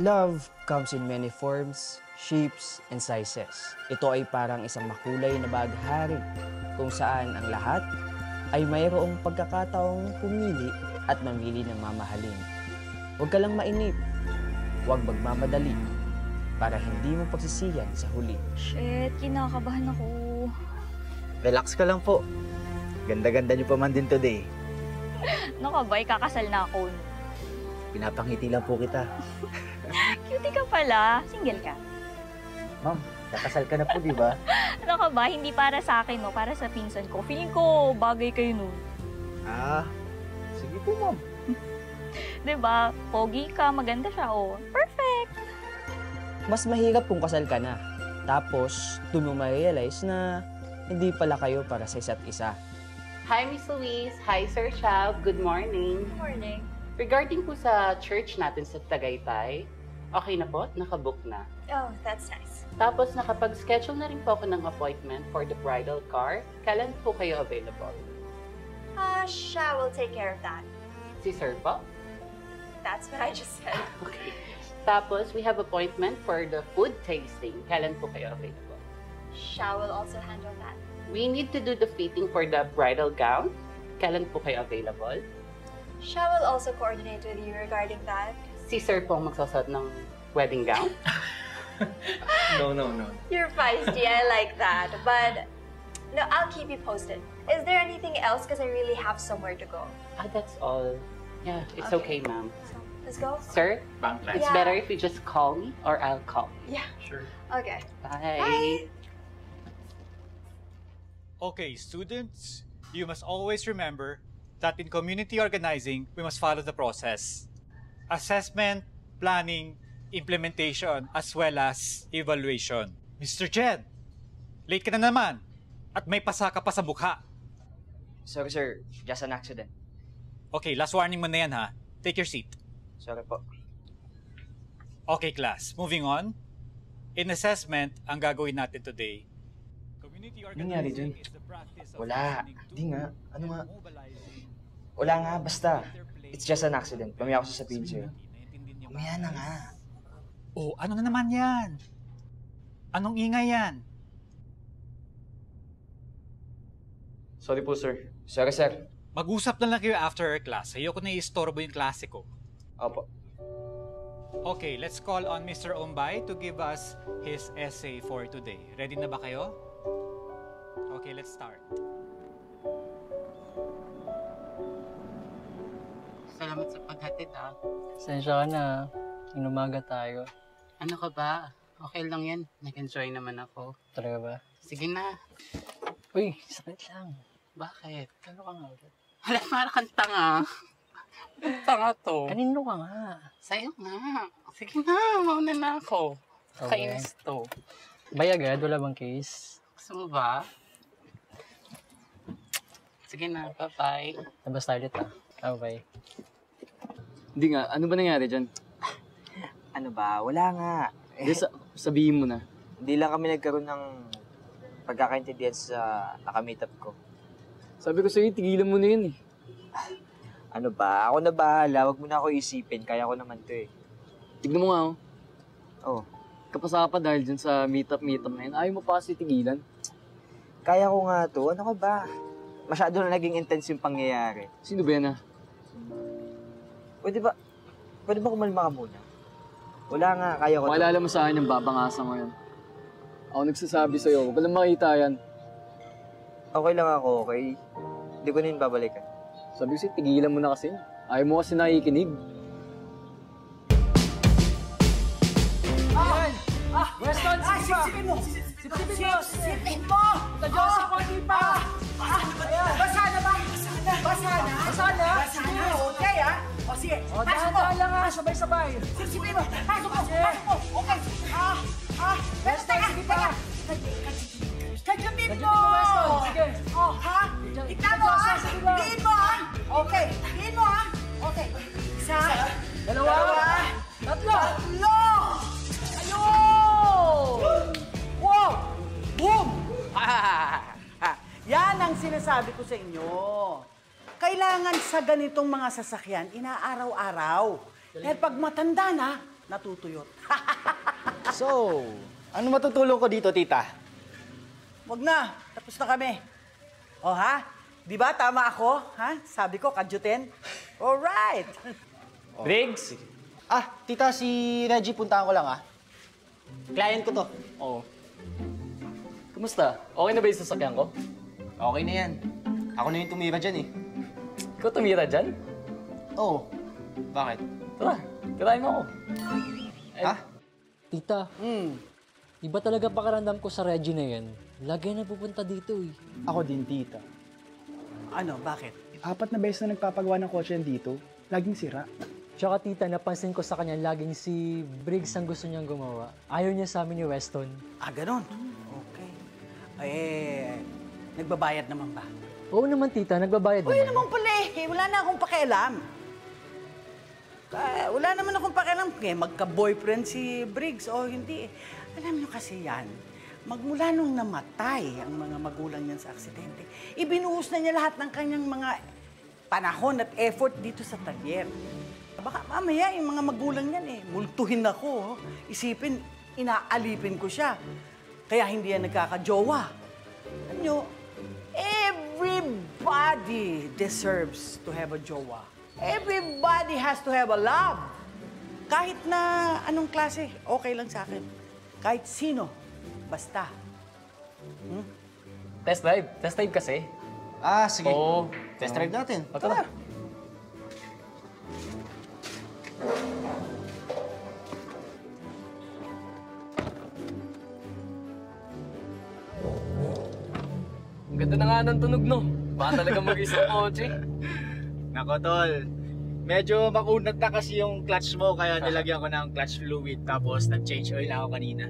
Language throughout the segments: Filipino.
Love comes in many forms, shapes, and sizes. Ito ay parang isang makulay na baghari kung saan ang lahat ay mayroong pagkakataong pumili at mamili ng mamahalin. Huwag ka lang mainip, huwag magmamadali para hindi mo pagsisiyan sa huli. Shit, kinakabahan ako. Relax ka lang po. Ganda-ganda niyo pa man din today. Naka boy, kakasal na ako. Pinapangiti lang po kita. Cutie ka pala. Single ka? Ma'am, kakasal ka na po, di ba? Ano ka ba? Hindi para sa akin, no? Para sa pinsan ko. Feeling ko bagay kayo nun. Ah, sige po, ma'am. Di ba? Pogi ka, maganda siya, oh. Perfect! Mas mahirap kung kasal ka na. Tapos, doon mo ma-realize na hindi pala kayo para sa isa't isa. Hi, Miss Louise. Hi, Sir Chab. Good morning. Good morning. Regarding po sa church natin sa Tagaytay, okay na po? Nakabook na. Oh, that's nice. Tapos nakapag-schedule na rin po ako ng appointment for the bridal car. Kailan po kayo available? Siya will take care of that. Si Sir po? That's what I just said. Okay. Tapos we have appointment for the food tasting. Kailan po kayo available? Siya will also handle that. We need to do the fitting for the bridal gown. Kailan po kayo available? Siya will also coordinate with you regarding that. Si Sir po ang magsasot ng wedding gown? No. You're feisty. I like that. But, no, I'll keep you posted. Is there anything else? Because I really have somewhere to go. Ah, that's all. Yeah, it's okay, ma'am. So, let's go. Sir, it's better if you just call me or I'll call you. Yeah. Sure. Okay. Bye. Bye. Okay, students, you must always remember that in community organizing, we must follow the process. Assessment, planning, implementation, as well as evaluation. Mr. Chen, late ka na naman at may pasaka pa sa mukha. Sorry, sir. Just an accident. Okay, last warning mo na yan, ha? Take your seat. Sorry po. Okay, class. Moving on. In assessment, ang gagawin natin today, community organizing is the practice of... Wala. Di nga. Ano nga? Wala nga, basta. It's just an accident. Pamaya ako sasabihin sa'yo. Pamaya na nga. Oh, ano na naman yan? Anong ingay yan? Sorry po, sir. Sorry, sir. Mag-usap na lang kayo after class. Ayoko na i-istorbo yung klase ko. Opo. Okay, let's call on Mr. Ombay to give us his essay for today. Ready na ba kayo? Okay, let's start. Salamat sa paghatid, ah. Sensya ka na. Inumaga tayo. Ano ka ba? Okay lang yan. Nag-enjoy naman ako. Talaga ba? Sige na. Uy, sakit lang. Bakit? Ano ka nga ulit? Wala, parang kang tanga. Tanga to. Kanino ka nga? Sa'yo nga. Sige na, mauna na ako. Okay. Kainis to. Bay agad, wala bang case? Gusto mo ba? Sige na, bye-bye. Labas tayo ulit, ah. Bye-bye. Hindi nga, ano ba nangyari dyan? Ano ba? Wala nga. Hindi, sabihin mo na. Hindi lang kami nagkaroon ng pagkakaintindihan sa nakameetup ko. Sabi ko sa'yo, tigilan mo na yun eh. Ano ba? Ako na bahala. Huwag mo na ako isipin. Kaya ko naman to eh. Tignan mo nga ako. Oo. Kapasaka pa dahil dyan sa meetup na yun. Ayaw mo pa kasi tigilan. Kaya ko nga to. Ano ka ba? Masyado na naging intense yung pangyayari. Sino ba yan ah? Pwede ba kumalma ka muna? Wala nga, kaya ko. Maalala mo sa akin yung babangasa mo yun. Ako nagsasabi sa'yo, huwag lang makita yan. Okay lang ako, okay? Hindi ko na yun babalikan. Sabi ko siya, tigilan mo na kasi. Ayaw mo kasi nakikinig. Weston, sisipin mo! Sisipin mo! Sa Diyos ako hindi pa! Basa na ba? Basa na? Okay, ha? O sige, pasok mo! Sabay-sabay! Sisipin mo! Pasok mo! Okay! Weston, sige pa! Kagapin mo! Sige! Ha? Tignan mo, ha? Diin mo, ha? Okay! Diin mo, ha? Okay! Isa! Dalawa! Tatlo! Wow! Boom! Yan ang sinasabi ko sa inyo. Kailangan sa ganitong mga sasakyan, inaaraw-araw. Dahil pag matanda na, natutuyot. So, ano matutulong ko dito, tita? Wag na. Tapos na kami. O, ha? Di ba? Tama ako, ha? Sabi ko, kadyuten. Alright. Riggs? Ah, tita, si Reggie, puntahan ko lang, ha? Client ko to. Oo. Kumusta? Okay na ba yung sasakyan ko? Okay na yan. Ako na yung tumira dyan, eh. Ikaw tumira dyan? Oo. Bakit? Tara, tirahin ako. Ha? Tita, iba talaga pakiramdam ko sa Reggie na yan. Lagi na pupunta dito, eh. Ako din, tita. Ano? Bakit? 4 na beses na nagpapagawa ng kotse yan dito. Laging sira. Tsaka tita, napansin ko sa kanya laging si Briggs ang gusto niyang gumawa. Ayaw niya sa amin ni Weston. Ah, ganun? Okay. Eh, nagbabayad naman ba? Oo naman, tita. Nagbabayad naman. Uy, naman pala eh. Wala na akong pakialam. Wala naman akong pakialam. Eh, magka-boyfriend si Briggs o hindi. Alam niyo kasi yan, magmula nung namatay ang mga magulang niyan sa aksidente, ibinuhos na niya lahat ng kanyang mga panahon at effort dito sa talyer. Baka mamaya yung mga magulang niyan eh, multuhin ako. Isipin, inaalipin ko siya. Kaya hindi yan nagkakajowa. Alam nyo, everybody deserves to have a jowa. Everybody has to have a love. Kahit na anong klase, okay lang sa akin. Kahit sino, basta. Hmm? Test drive. Test drive kasi. Ah, sige. Oo. Test drive natin. Tara. Ang ganda na nga ng tunog, no? Baka talaga mag-isang kotse. Nako, tol. Medyo makunat na kasi yung clutch mo, kaya nilagyan ko ng clutch fluid. Tapos nag-change oil ako kanina.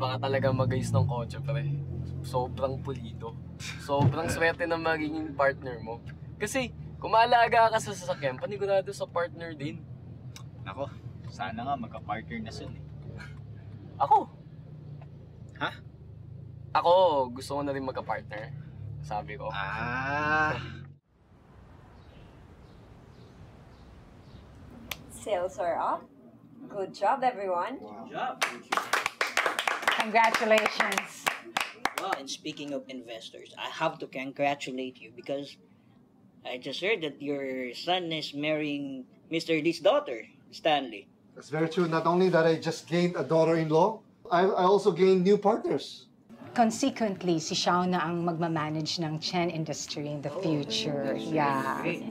Baka talaga mag-ayos ng kotse, pre. Sobrang pulido. Sobrang swerte ng magiging partner mo. Kasi kung maalaga ka sa sasakyan, panigurado sa partner din. Nako, sana nga magka-partner na soon eh. Ako? Ha? Ako, gusto ko na rin magka-partner. Sabi ko. Ah! Sales are up. Good job, everyone. Wow. Good job. Congratulations. Well, and speaking of investors, I have to congratulate you because I just heard that your son is marrying Mr. Lee's daughter, Stanley. That's very true. Not only that, I just gained a daughter-in-law, I also gained new partners. Consequently, si Xiao na ang magmamanage ng Chen Industry in the future. That's yeah. Great.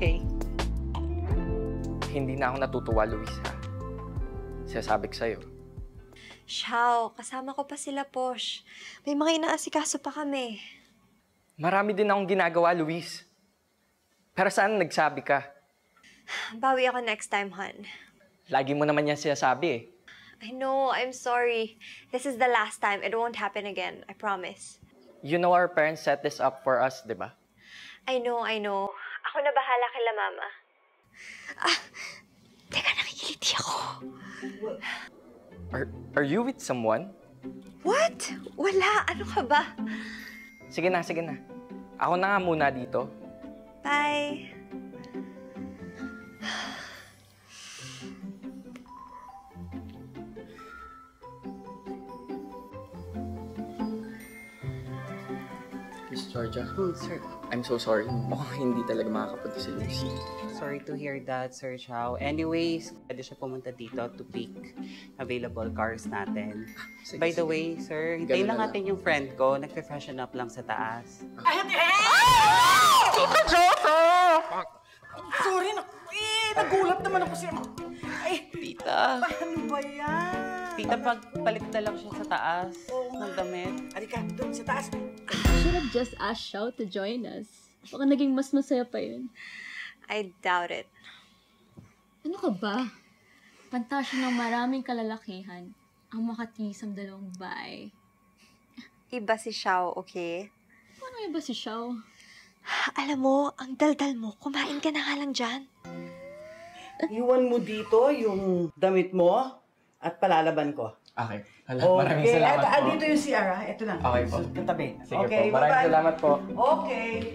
Okay. Hindi na ako natutuwa, Luisa. Sinasabi ko sa'yo. Xiao, kasama ko pa sila, Posh. May mga inaasikaso pa kami. Marami din akong ginagawa, Luis. Pero saan nagsabi ka? Bawi ako next time, hon. Lagi mo naman yan sinasabi, eh. I know. I'm sorry. This is the last time. It won't happen again. I promise. You know our parents set this up for us, di ba? I know, I know. Ako na bahala kila Mama. Ah, teka, nakikiliti ako. Are you with someone? What? Wala. Ano ka ba? Sige na, sige na. Ako na nga muna dito. Bye. Miss Georgia. Oh, sir. I'm so sorry. Mukhang hindi talaga makakapunta si Lucy. Sorry to hear that, Sir Xiao. Anyways, pwede siya pumunta dito to pick available cars natin. Sige, by the way, sir, hintayin lang natin yung friend ko. Nag-refreshen up lang sa taas. Tita Jota! Sorry, nagulat naman ako siya. Tita. Paano ba yan? Tita, pagpalit na lang siya sa taas ng damit. Alika, doon sa taas. You should have just asked Xiao to join us. Baka naging mas masaya pa yun. I doubt it. Ano ka ba? Pantasya ng maraming kalalakihan ang makatisang dalawang bae. Iba si Xiao, okay? Ano iba si Xiao? Alam mo, ang daldal mo. Kumain ka na nga lang dyan. Iwan mo dito yung damit mo at palalaban ko. Okay. Hala, okay. Maraming salamat po. Dito yung CR, ha? Ito lang. Okay po. Katabi. Sige okay, po. Maraming salamat po. Okay.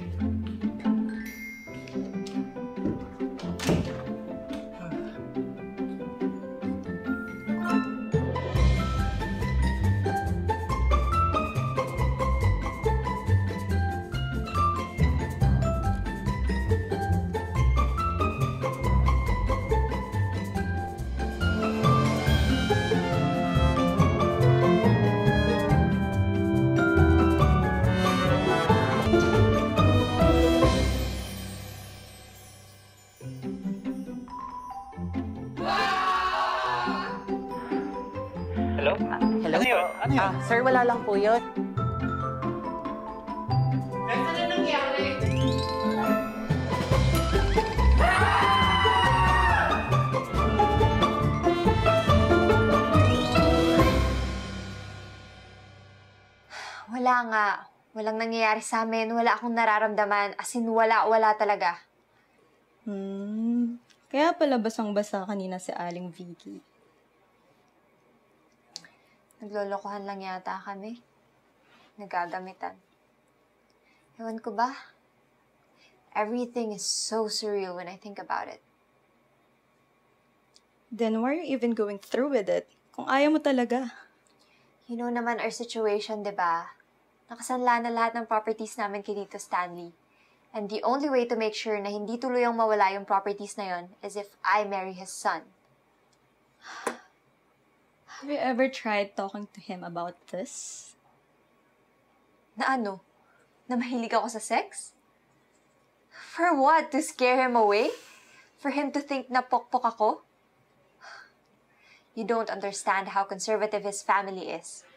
Sir, wala lang po yun. Ano na nangyari? Wala nga. Walang nangyayari sa amin. Wala akong nararamdaman. As in, wala talaga. Kaya pala basang-basa kanina si Aling Vicky. Naglolokohan lang yata kami. Nagagamitan. Ewan ko ba? Everything is so surreal when I think about it. Then why are you even going through with it? Kung ayaw mo talaga. You know naman our situation, di ba? Nakasanla na lahat ng properties namin kay Tito Stanley. And the only way to make sure na hindi tuluyang mawala yung properties na yon is if I marry his son. Have you ever tried talking to him about this? Na ano? Na mahilig ako sa sex? For what? To scare him away? For him to think na pokpok ako? You don't understand how conservative his family is.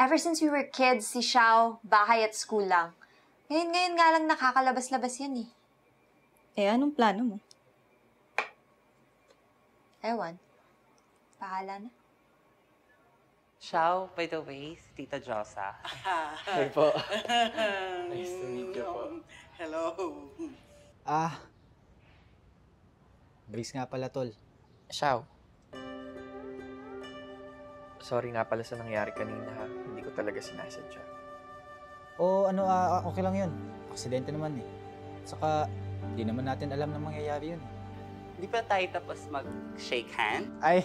Ever since we were kids, si Xiao, bahay at school lang. Ngayon nga lang nakakalabas-labas yan eh. Eh, anong plano mo? Ewan. Bahala na. Xiao, by the way, Tita Josa. Hi po. Nice to meet you po. Hello. Grace nga pala, tol. Xiao. Sorry nga pala sa nangyari kanina, ha? Hindi ko talaga sinasadya. Oh, ano, okay lang yun. Aksidente naman eh. Saka, hindi naman natin alam na mangyayari yun. Di ba tayo tapos mag-shake hand? Ay!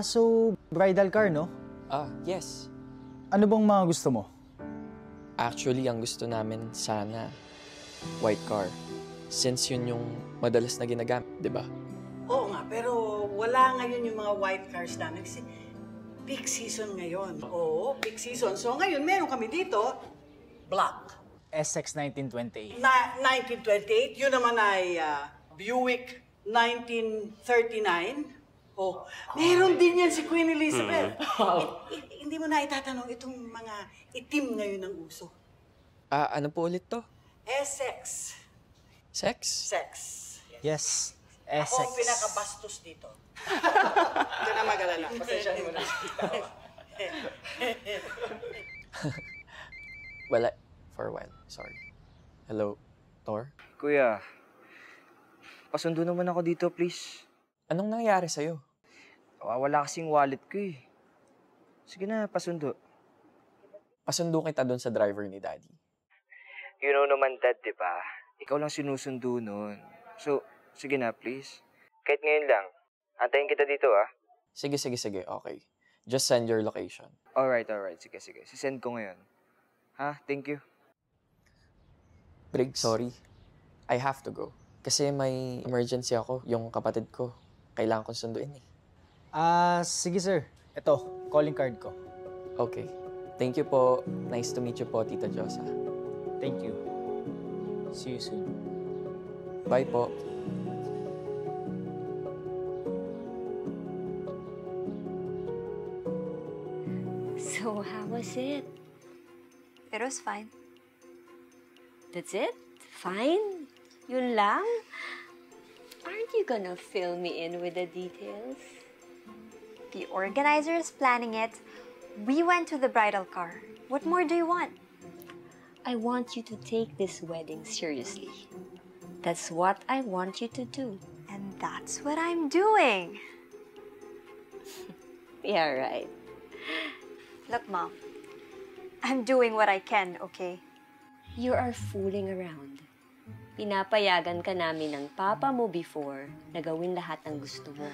So, bridal car, no? Yes. Ano bang mga gusto mo? Actually, ang gusto namin sana, white car. Since yun yung madalas na ginagamit, di ba? Oo nga, pero wala ngayon yung mga white cars namin kasi peak season ngayon. Oo, peak season. So ngayon, meron kami dito, black. Essex 1928. 1928, yun naman ay Buick 1939. Oh, meron din yan si Queen Elizabeth. Hindi mo na itatanong itong mga itim ngayon ng uso. Ano po ulit to? Essex. Sex? Sex. Yes. Essex. Ako ang pinakabastos dito. Hindi na mag-alala. Pasensya mo na. Wala. For a while. Sorry. Hello, Thor? Kuya, pasundo naman ako dito, please. Anong nangyari sa'yo? Wala kasing wallet ko eh. Sige na, pasundo. Pasundo kita doon sa driver ni Daddy. You know naman, Dad, di ba? Ikaw lang sinusundo nun. So, sige na, please. Kahit ngayon lang. Antayin kita dito, ah. Sige. Okay. Just send your location. Alright. Sige. Sisend ko ngayon. Ha? Thank you. Brig, sorry. I have to go. Kasi may emergency ako. Yung kapatid ko. Kailangan kong sunduin eh. Sige sir. Ito, calling card ko. Okay. Thank you po. Nice to meet you po, Tita Josa. Thank you. See you soon. Bye po. So, how was it? It was fine. That's it? Fine? Yun lang? Aren't you gonna fill me in with the details? The organizer is planning it. We went to the bridal car. What more do you want? I want you to take this wedding seriously. That's what I want you to do. And that's what I'm doing. Yeah, right. Look, Mom, I'm doing what I can, okay? You are fooling around. Pinapayagan ka namin ng papa mo before na gawin lahat ng gusto mo.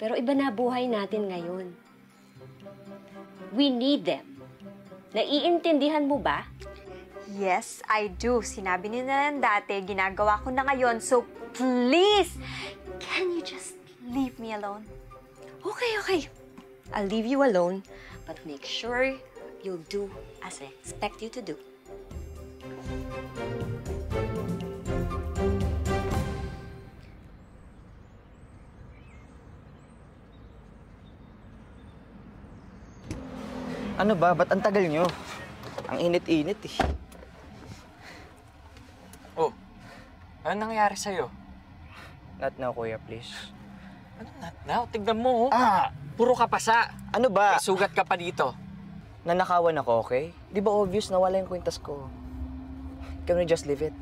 Pero iba na buhay natin ngayon. We need them. Naiintindihan mo ba? Yes, I do. Sinabi niyo na lang dati, ginagawa ko na ngayon. So please, can you just leave me alone? Okay, okay. I'll leave you alone, but make sure you'll do as I expect you to do. Ano ba? Ba't ang tagal nyo? Ang init-init eh. Oh, ano nangyari sa'yo? Not now, kuya, please. Ano not now? Tignan mo, oh. Ah! Puro ka pasa. Ano ba? May sugat ka pa dito. Nanakawan ako, okay? Di ba obvious na wala yung kwintas ko? Can we just leave it?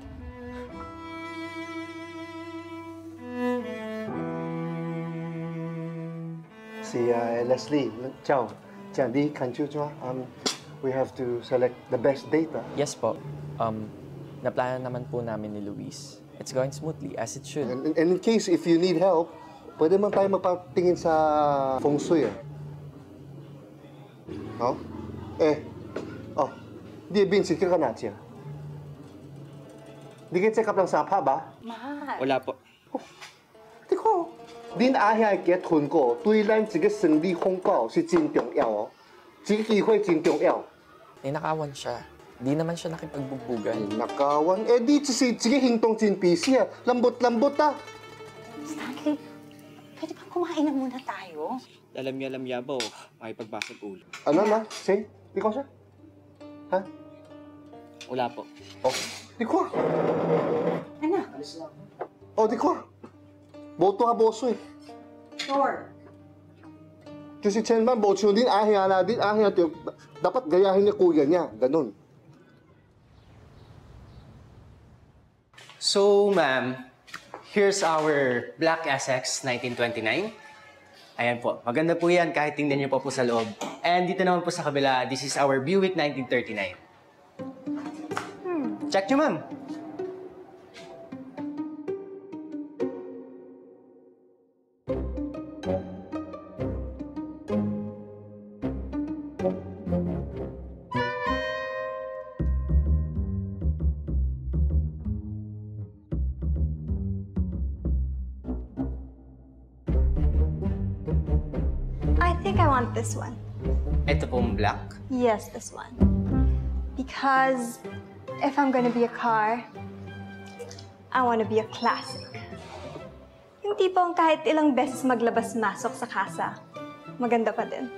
Si Leslie, ciao. Chandi, can't you draw? We have to select the best data. Yes po. Naplano naman po namin ni Luis. It's going smoothly, as it should. And in case if you need help, pwede man tayo magpatingin sa feng shui, eh. Oh? Eh. Oh. Di binsi ka na siya. Di ka-check up lang sa apa ba? Mahal. Wala po. Oh. Tiko. Din ahay get hun ko. Tuy lang sige sendi hong kao si Jin Tiong Yao. Ji ki hui Jin Tiong Yao. Ninakawan siya. Di naman siya nakipagbubugan. Nakawan. Eh di si sige hingtong Jin Pisia. Lambot-lambot ah. Stanley. Pwede ba kumain na muna tayo? Lalamya-lamya ba o makipagbasag ulo? Ano na? Say? Di ko siya? Ha? Wala po. Oh. Di ko! Ano? Oh, di ko! Boto ka boso eh. Sure. Kasi si Chen man, boto din, ahiyala din, ahiyala din. Dapat gayahin niya kuya niya. Ganun. So, ma'am, here's our Black Essex 1929. Ayan po. Maganda po yan kahit tingnan niyo po sa loob. And dito naman po sa kabila, this is our Buick 1939. Check niyo, ma'am. This one. Ito pong black? Yes, this one. Because if I'm gonna be a car, I wanna be a classic. Yung tipong kahit ilang beses maglabas-masok sa kasa, maganda pa din.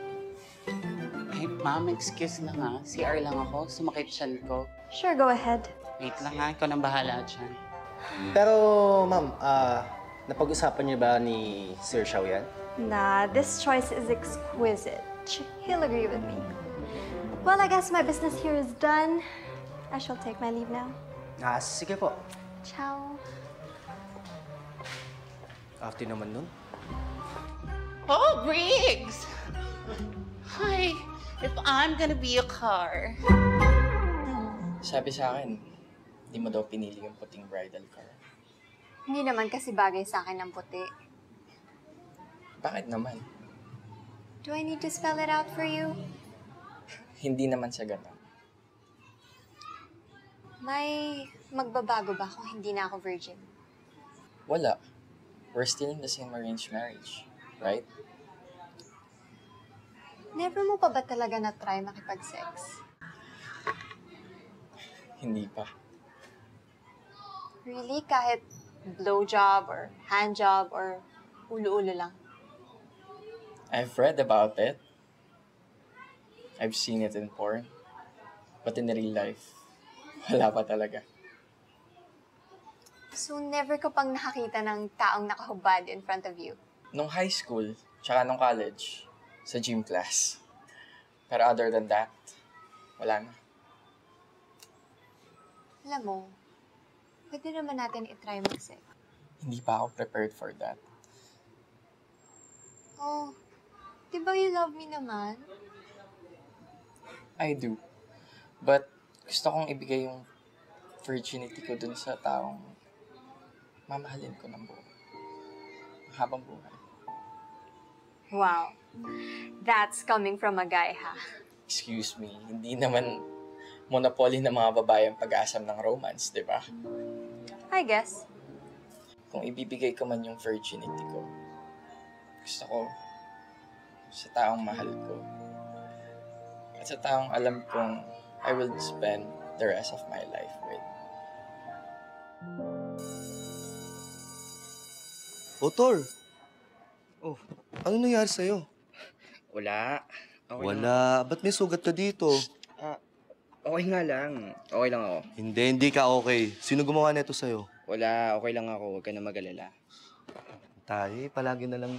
Hey, ma'am, excuse na nga. CR lang ako. Sumakit siyan ko. Sure, go ahead. Wait lang nga. Ikaw nang bahala dyan. Pero, ma'am, napag-usapan niyo ba ni Sir Xiao yan? Nah, this choice is exquisite. He'll agree with me. Well, I guess my business here is done. I shall take my leave now. Ah, sige po. Ciao. After naman nun. Oh, Briggs! Hi, if I'm gonna be a car. Sabi sa akin, hindi mo daw pinili yung puting bridal car. Hindi naman kasi bagay sa akin ang puti. Bakit naman? Do I need to spell it out for you? Hindi naman siya gano'n. May magbabago ba kung hindi na ako virgin? Wala. We're still in the same arranged marriage, right? Never mo pa ba talaga na-try makipag-sex? Hindi pa. Really? Kahit blowjob or handjob or ulo-ulo lang? I've read about it. I've seen it in porn. But in real life, wala pa talaga. So, never ka pang nakakita ng taong nakahubad in front of you? Nung high school, tsaka nung college, sa gym class. Pero other than that, wala na. Alam mo, pwede naman natin itry mag-sex. Hindi pa ako prepared for that. Oh, di ba you love me naman? I do. But gusto kong ibigay yung virginity ko dun sa taong mamahalin ko ng buhay. Habang buhay. Wow. That's coming from a guy, ha? Excuse me. Hindi naman monopoly ng mga babae ang pag-aasam ng romance, di ba? I guess. Kung ibibigay ko man yung virginity ko, gusto ko sa taong mahal ko. At sa taong alam kong I will spend the rest of my life with. Otor! Oh, ano nangyari sa'yo? Wala. Okay wala. Lang. Ba't may sugat ka dito? Okay nga lang. Okay lang ako. Hindi, hindi ka okay. Sino gumawa nito sa'yo? Wala. Okay lang ako. Huwag ka na mag-alala. Tayo, palagi na lang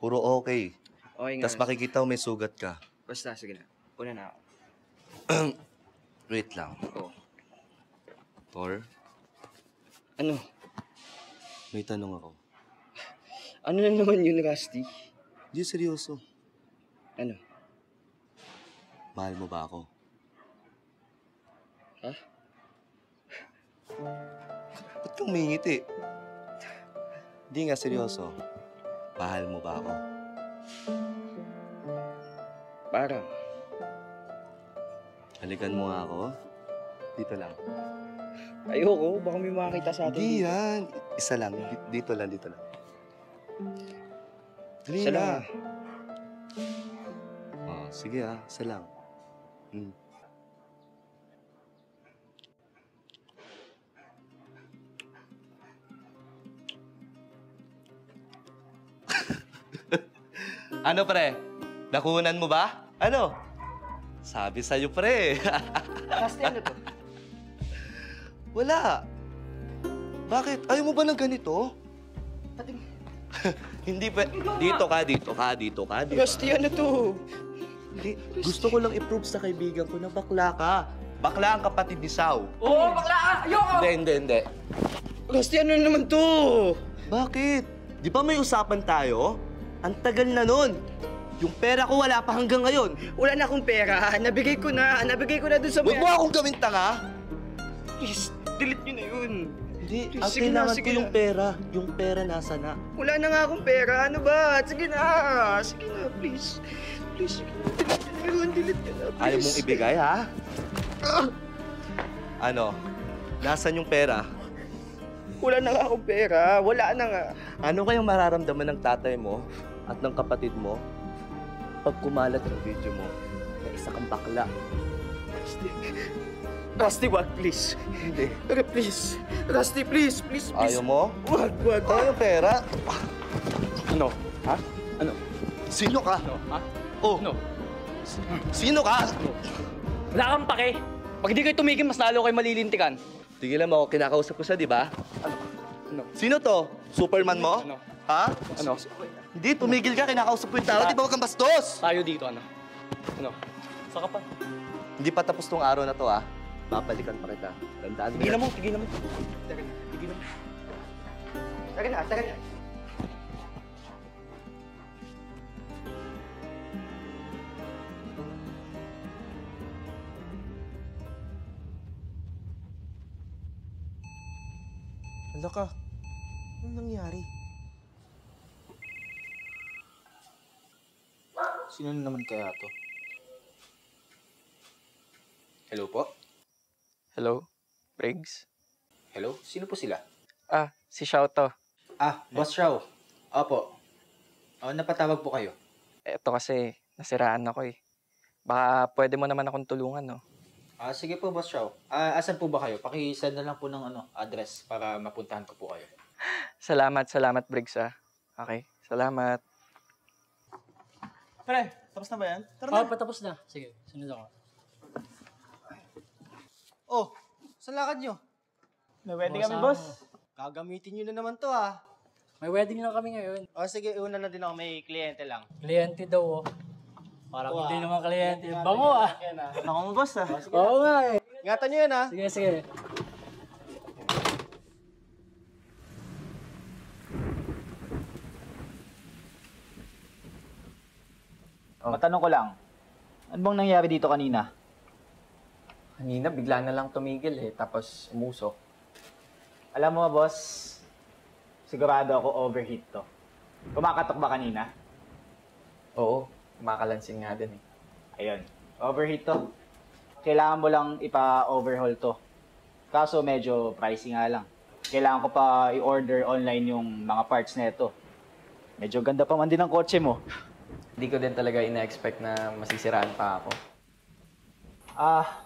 puro okay. Okay nga. Tapos makikita may sugat ka. Basta, sige na. Una na ako. Wait lang. Oo. Tor? Ano? May tanong ako. Ano na naman yun, Rusty? Hindi, seryoso. Ano? Mahal mo ba ako? Ha? Ba't kang mingiti? Hindi nga, seryoso. Mahal mo ba ako? Parang. Halikan mo nga ako. Dito lang. Ayoko, baka may makakita sa atin. Hindi yan. Isa lang. Dito lang, dito lang. Dali na. Oh, sige ah, isa lang. Ano pre? Nakunan mo ba? Ano? Sabi sa'yo pre. Kasi ano to? Wala. Bakit? Ayaw mo ba ng ganito? Pating... Hindi ba? Dito ka, dito ka, dito ka, dito. Rusty, ano to? Hindi. Gusto ko lang i-prove sa kaibigan ko na bakla ka. Bakla ang kapatid ni Sao. Oo, bakla ka! Ayoko! Hindi. Rusty, ano naman to? Bakit? Di ba may usapan tayo? Ang tagal na nun. Yung pera ko wala pa hanggang ngayon. Wala na akong pera. Nabigay ko na. Nabigay ko na dun sa... Huwag mo akong gawin tanga! Please, delete nyo na yun. Hindi, ang kailangan ko yung pera. Yung pera nasa na. Wala na nga akong pera. Ano ba? Sige na. Sige na, please. Please, sige na. Delete ka na, please. Ayaw mong ibigay, ha? Ano? Nasaan yung pera? Wala na nga akong pera. Wala na nga. Ano kayang mararamdaman ng tatay mo at ng kapatid mo pag kumalat ang video mo na isa kang bakla? Rusty, wag, please. Hindi. Okay, please. Rusty, please. Ayaw mo? Wag. Ayaw yung pera. Ano? Ha? Ano? Sino ka? Ano? Ha? Oh. Ano? Sino ka? Wala kang pake. Pag di kayo tumigil, mas nalo kayo malilintikan. Tigilan mo ako. Kinakausap ko siya, di ba? Ano? Ano? Sino to? Superman mo? Ano? Ha? Ano? Hindi, tumigil ka. Kinakausap ko yung tao. Di ba wag kang bastos? Tayo dito, ano? Ano? Saka pa. Hindi pa tapos tong araw na to, ah. Babalikan pa kita. Tandaan mo. Tigilan mo. Tigilan mo. Taga na. Hala ka. Anong nangyari? Sino naman kaya to? Hello po? Hello? Briggs? Hello? Sino po sila? Si Xiao to. Boss Xiao. Opo. Napatawag po kayo. Eto kasi, nasiraan ako eh. Baka pwede mo naman akong tulungan, no? Sige po, Boss Chow. Asan po ba kayo? Pakisend na lang po ng address para mapuntahan ko po kayo. Salamat, Briggs, ah. Okay, salamat. Pare, tapos na ba yan? Tara na. Patapos na. Sige, sunod ako. Oh, saan lakad nyo? May wedding kami, boss. Gagamitin nyo na naman to, ah. May wedding lang kami ngayon. Oh, sige, una na din ako. May kliyente lang. Kliyente daw, oh. Parang hindi naman kliyente. Bango, ah. Bango mo, boss, ah. Oo nga, eh. Ingatan nyo yan, ah. Sige. Matanong ko lang, ano bang nangyari dito kanina? Kanina, bigla na lang tumigil eh, tapos umusok. Alam mo ba, boss, sigurado ako overheat to. Kumakatok ba kanina? Oo, kumakalansing nga din eh. Ayun, overheat to. Kailangan mo lang ipa-overhaul to. Kaso medyo pricey nga lang. Kailangan ko pa i-order online yung mga parts na ito. Medyo ganda pa man din ang kotse mo. Hindi ko din talaga ina-expect na masisiraan pa ako.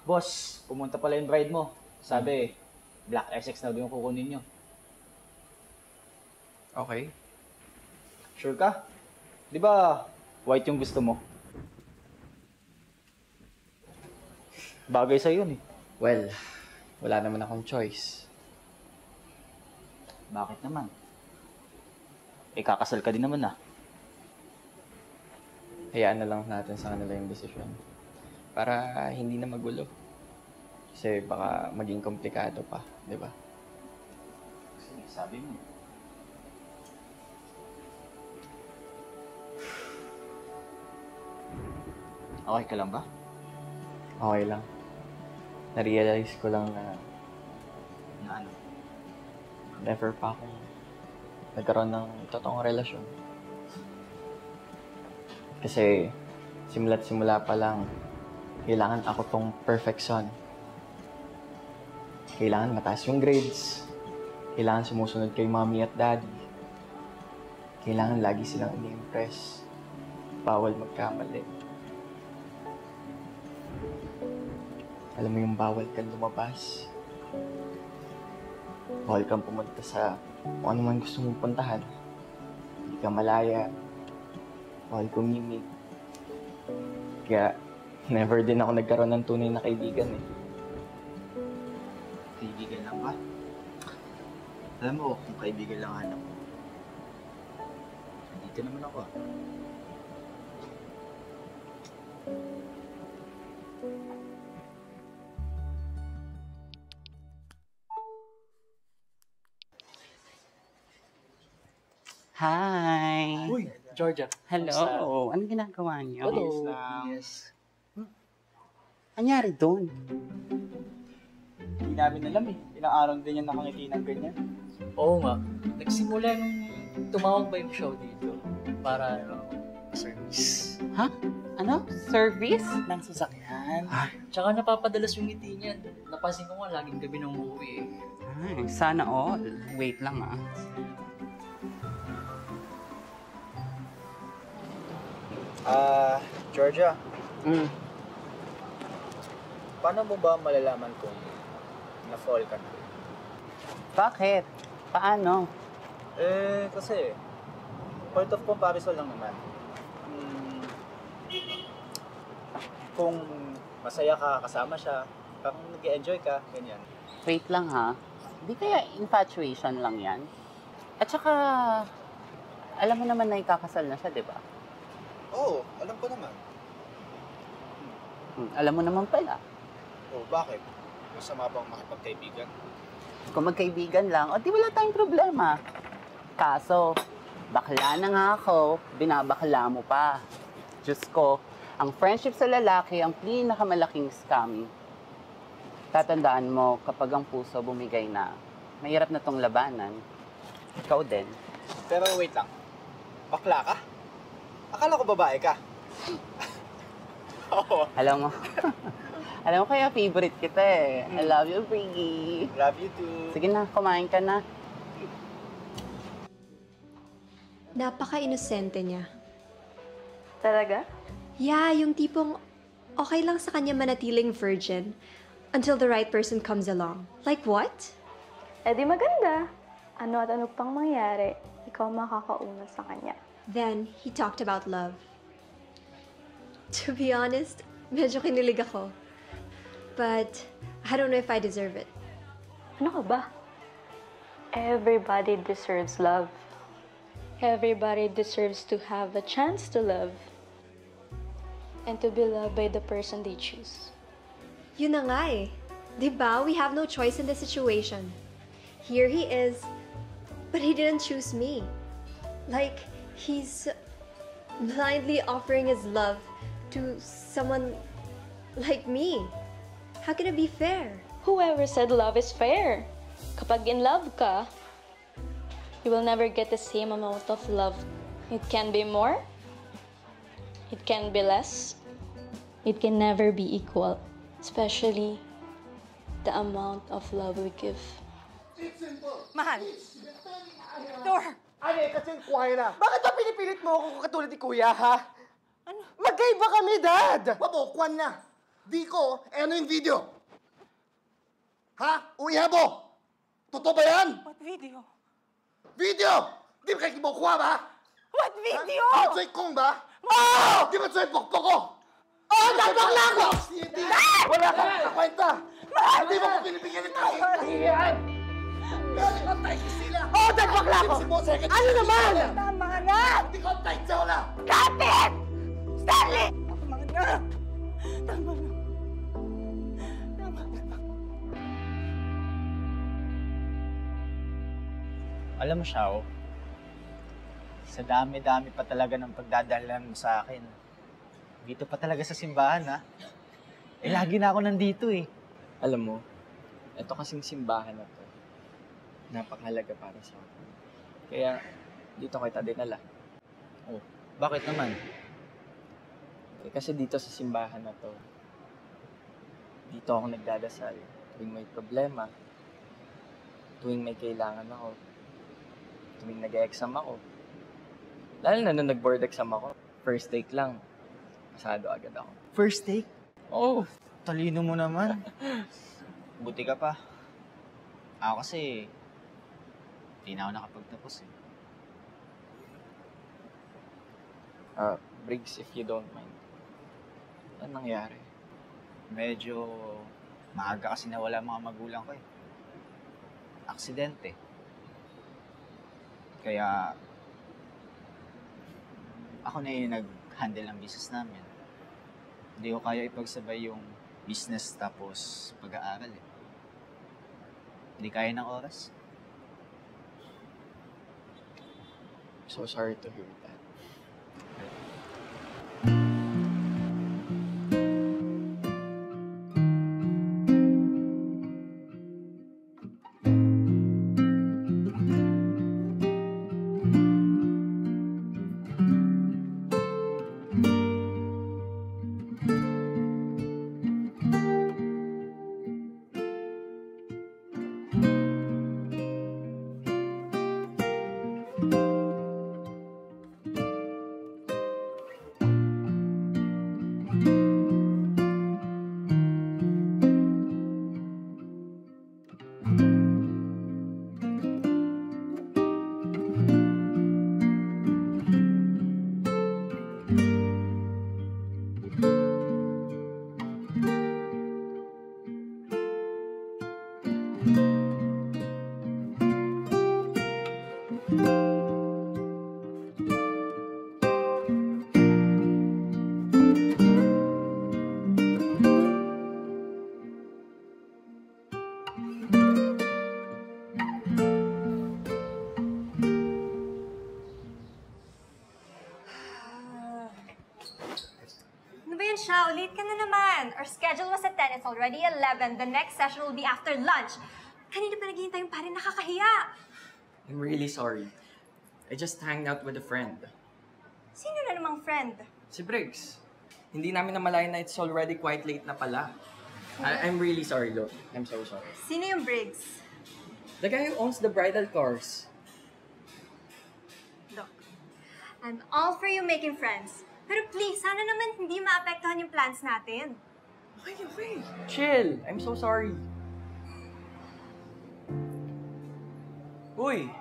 Boss, pumunta pala yung bride mo. Sabi, Black Essex na doon yung kukunin nyo. Okay. Sure ka? Di ba white yung gusto mo? Bagay sa'yo yun eh. Well, wala naman akong choice. Bakit naman? Kakasal ka din naman ah. Hayaan na lang natin sa kanila yung desisyon. Para hindi na magulo. Kasi baka maging komplikado pa, di ba? Kasi sabi mo. Okay ka lang ba? Okay lang. Na-realize ko lang na ano? Never pa akong nagkaroon ng totoong relasyon. Kasi, simula't-simula pa lang, kailangan ako tong perfection. Kailangan mataas yung grades. Kailangan sumusunod kay mommy at daddy. Kailangan lagi silang ini-impress. Bawal magkamali. Alam mo yung bawal kang lumabas. Bawal kang pumunta sa kung ano man gusto mong puntahan. Hindi ka malaya. Mahal kong mimik. Kaya, never din ako nagkaroon ng tunay na kaibigan eh. Kaibigan lang ba? Alam mo, kung kaibigan lang hanap mo, nandito naman ako ah. Hi! Uy! Georgia. Hello. Anong ginagawa niyo? Hello. Yes. Anyari doon? Hindi namin alam eh. Ilang araw din yung nakangiti ng ganyan. Oo nga. Nagsimula nung tumawag ba yung show dito para service. Ha? Ano? Service? Nang sasakyan. Tsaka napapadalas yung ngiti niya. Napansin ko nga laging gabi ng umuwi eh. Ay, sana all. Wait lang ah. Georgia? Paano mo ba malalaman kung na-fall ka na? Bakit? Paano? Eh, kasi point of comparison lang naman. Kung masaya ka, kasama siya, kung nag-enjoy ka, ganyan. Wait lang ha. Di kaya infatuation lang yan? At saka, alam mo naman na ikakasal na siya, di ba? Oo, alam ko naman. Alam mo naman pala. Oo, bakit? Masama bang makipagkaibigan? Kung magkaibigan lang, o di wala tayong problema. Kaso, bakla na nga ako, binabakla mo pa. Diyos ko, ang friendship sa lalaki ang pinakamalaking scam. Tatandaan mo, kapag ang puso bumigay na, mahirap na tong labanan. Ikaw din. Pero wait lang, bakla ka? Akala ko babae ka. Oo. Alam mo. Alam mo kaya favorite kita eh. I love you, Briggy. Love you too. Sige na, kumain ka na. Napaka-inosente niya. Talaga? Yeah, yung tipong okay lang sa kanya manatiling virgin. until the right person comes along. Like what? Eh di maganda. Ano at ano pang mangyari, ikaw makakauna sa kanya. Then, he talked about love. To be honest, medyo kinilig ako. But, I don't know if I deserve it. Ano ka ba? Everybody deserves love. Everybody deserves to have a chance to love. And to be loved by the person they choose. Yun na nga eh. Diba? We have no choice in this situation. Here he is, but he didn't choose me. Like, he's blindly offering his love to someone like me. How can it be fair? Whoever said love is fair? Kapag in love ka, you will never get the same amount of love. It can be more. It can be less. It can never be equal. Especially the amount of love we give. Mahal! Door! Ane, kasi yung kuhay na. Bakit ba pinipilit mo ako katulad ni Kuya, ha? Ano? Magkaiba kami, Dad! Mabukwan na! Di ko, ano yung video? Ha? Uyabo! Totoo ba yan? What video? Video! Di ba kayo mabukwa ba? What video? Di ba sa'y kong ba? Oh! Di ba sa'y pokpok ko? Oh, tatok lang ako! Wala kang kakwenta! Hindi mo ko pinibigyan ito! Iyan! Matay ko sila! Oh, tatok lang ako! Ano naman? Tama na! Hindi ko tayo sa wala! Kapit! Stanley! Tama na! Tama na! Tama na! Alam mo, Shao, sa dami-dami pa talaga ng pagdadalan mo sa akin. Dito pa talaga sa simbahan, ha? Eh, lagi na ako nandito, eh. Alam mo, ito kasing simbahan na to, napakahalaga para sa akin. Kaya, dito kita dinala. Oh, bakit naman? Eh, kasi dito sa simbahan na to, dito ako nagdadasal. Tuwing may problema, tuwing may kailangan ako, tuwing nag-exam ako. Lalo na nung nag-board exam ako, first take lang. Pasado agad ako. First take? Oh, talino mo naman. Buti ka pa. Ako kasi, hindi na ako nakapagtapos eh. Briggs, if you don't mind. Ano nangyari? Medyo maaga kasi nawala mga magulang ko eh. Aksidente. Kaya, ako na yung nag-handle ng business namin. Hindi ko kaya ipagsabay yung business tapos pag-aaral eh. Hindi kaya ng oras. So sorry to hear that. Our schedule was at 10, it's already 11. The next session will be after lunch. Kanina pa naghihintay yung pare, nakakahiya. I'm really sorry. I just hanged out with a friend. Sino na namang friend? Si Briggs. Hindi namin namalayan na it's already quite late na pala. I'm really sorry, Lo. I'm so sorry. Sino yung Briggs? The guy who owns the bridal course. Look, I'm all for you making friends. Pero please, sana naman hindi maapektuhan yung plans natin. Okay, okay. Chill. I'm so sorry. Uy!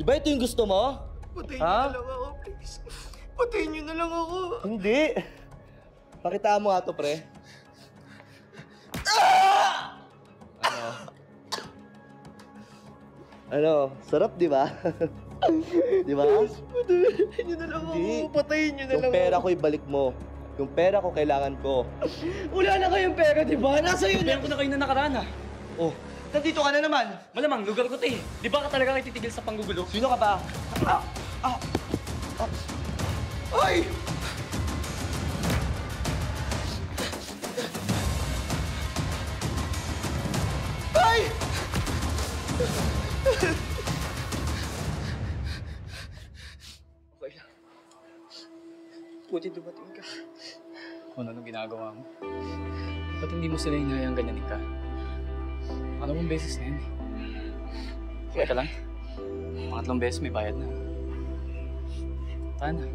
Diba ito yung gusto mo? Patayin niyo na lang ako, please. Patayin niyo na lang ako. Hindi. Pakitaan mo nga ito, pre. Ano? Ano? Sarap, di ba? Di ba? Patayin niyo na lang ako. Patayin niyo na lang ako. Yung pera ko, ibalik mo. Yung pera ko, kailangan ko. Wala na kayong pera, di ba? Nasa yun. Pera ko na kayo na nakaraan, ha? Oh. Nandito ka na naman. Malamang, lugar ko ito eh. Di ba ka talaga kititigil sa panggugulo? Sino ka ba? Ah! Ah! Ah! Ay! Ay! Okay lang. Buti dumating ka. Kung anong ginagawa mo. Ba't hindi mo sila hinayang ganyanin ka? Anong beses na yun eh. Teka lang. Pangatlong beses may bayad na. Tahan na.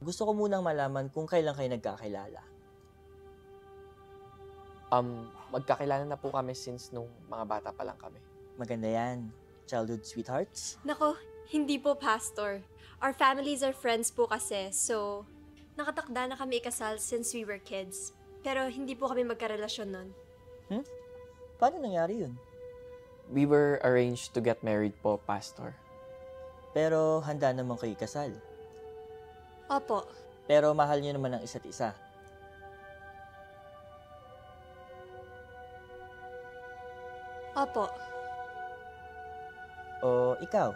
Gusto ko munang malaman kung kailan kayo nagkakilala. Magkakilala na po kami since nung mga bata pa lang kami. Maganda yan. Childhood sweethearts? Nako, hindi po, Pastor. Our families are friends po kasi, so nakatakda na kami ikasal since we were kids. Pero hindi po kami magkarelasyon nun. Hmm? Paano nangyari yun? We were arranged to get married po, Pastor. Pero handa naman kayo ikasal. Opo. Pero mahal niyo naman ang isa't isa. Opo. O ikaw?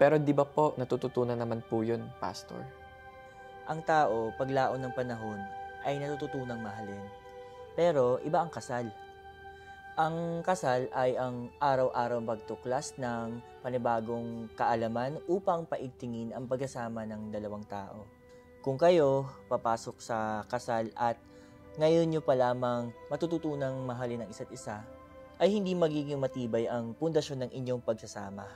Pero di ba po, natututunan naman po yun, Pastor? Ang tao, paglaon ng panahon, ay natututunang mahalin. Pero iba ang kasal. Ang kasal ay ang araw-araw magtuklas ng panibagong kaalaman upang paigtingin ang pagkasama ng dalawang tao. Kung kayo papasok sa kasal at ngayon nyo pa lamang matututunang mahalin ang isa't isa, ay hindi magiging matibay ang pundasyon ng inyong pagsasama.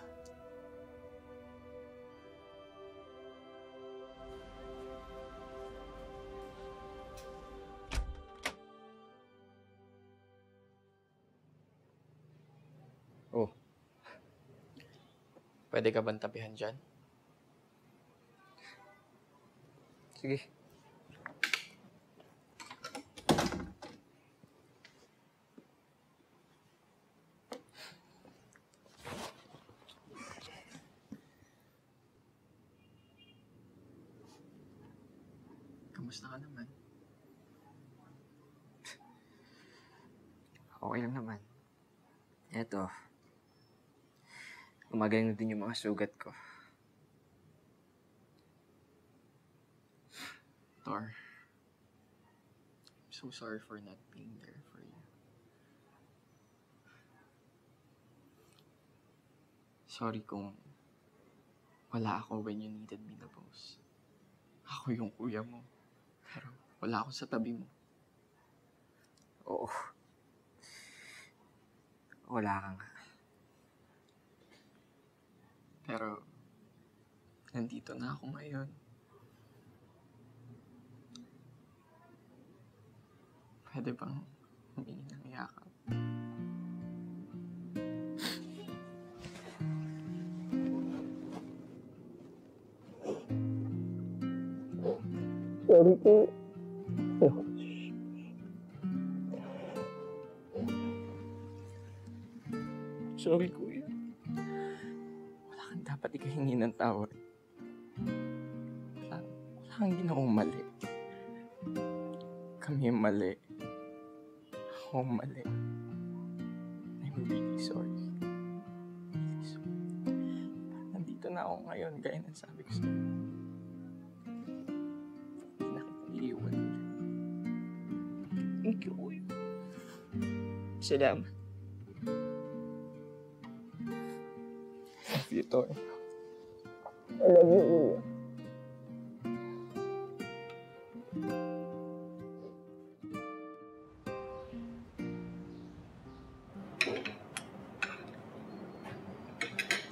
Oh. Pwede ka bang tapihan dyan? Sige. Kamusta ka naman? Okay lang naman. Eto. Gumagaling na din yung mga sugat ko. Tor, I'm so sorry for not being there for you. Sorry kung wala ako when you needed me the most. Ako yung kuya mo. Pero wala ako sa tabi mo. Oo. Wala ka nga. Pero nandito na ako ngayon. Pwede bang humingi ng yakap? Sorry po. Sorry, kuya. Wala kang dapat ikahingi ng tawad. Wala kang ginawang mali. Kami mali. Ako mali. I'm really sorry. Really sorry. Nandito na ako ngayon, gaya ng sabi ko sa'yo. Salamat. Love you, Tor. I love you, Uya.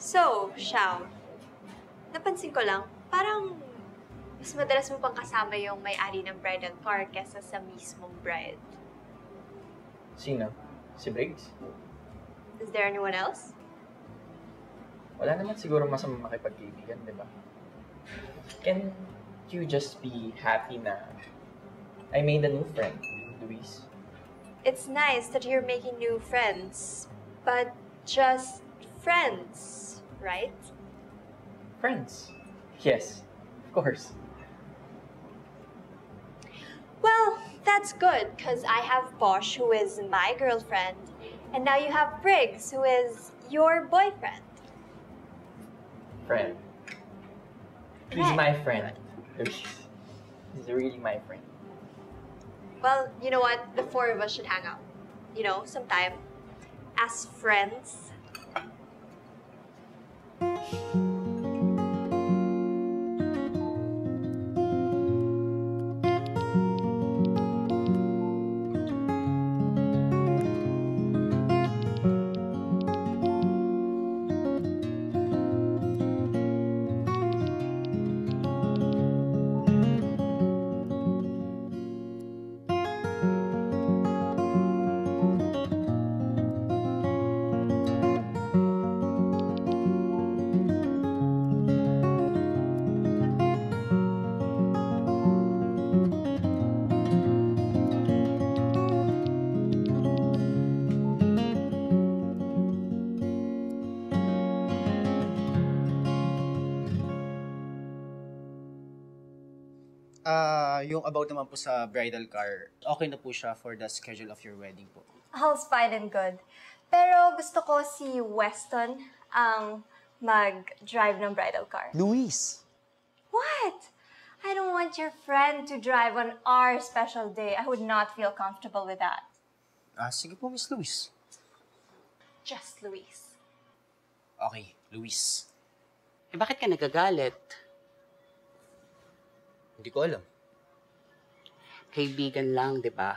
So, Xiao, napansin ko lang, parang mas madalas mo pang kasama yung may-ari ng bridal car kesa sa mismong bride. Sino? Si Briggs? Is there anyone else? Wala naman siguro masama makipagkaibigan, di ba? Can you just be happy na I made a new friend, Luis? It's nice that you're making new friends, but just friends, right? Friends? Yes, of course. Well, that's good, because I have Posh, who is my girlfriend, and now you have Briggs, who is your boyfriend. Friend. He's my friend. He's really my friend. Well, you know what? The four of us should hang out. You know, sometime. As friends. Yung about naman po sa bridal car, okay na po siya for the schedule of your wedding po. All's fine and good. Pero gusto ko si Weston ang mag-drive ng bridal car. Luis! What? I don't want your friend to drive on our special day. I would not feel comfortable with that. Ah, sige po, Miss Luis. Just Luis. Okay, Luis. Eh, bakit ka nagagalit? Hindi ko alam. Kaibigan lang, di ba?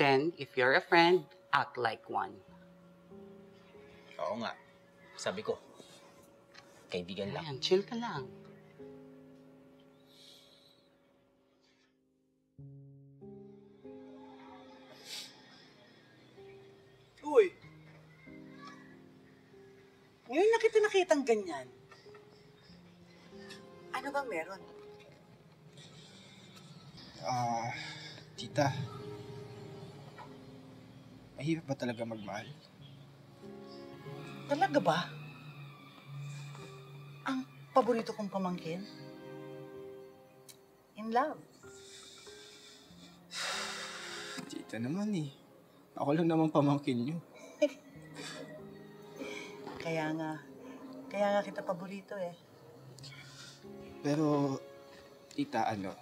Then, if you're a friend, act like one. Oo nga. Sabi ko, kaibigan lang. Ayan, chill ka lang. Uy! Ngayon nakitang ganyan. Ano bang meron? Tita. Mahirap ba talaga magmahal? Talaga ba? Ang paborito kong pamangkin? In love. Tita naman eh. Ako lang naman pamangkin niyo. Kaya nga kita paborito eh. Pero, tita, ano?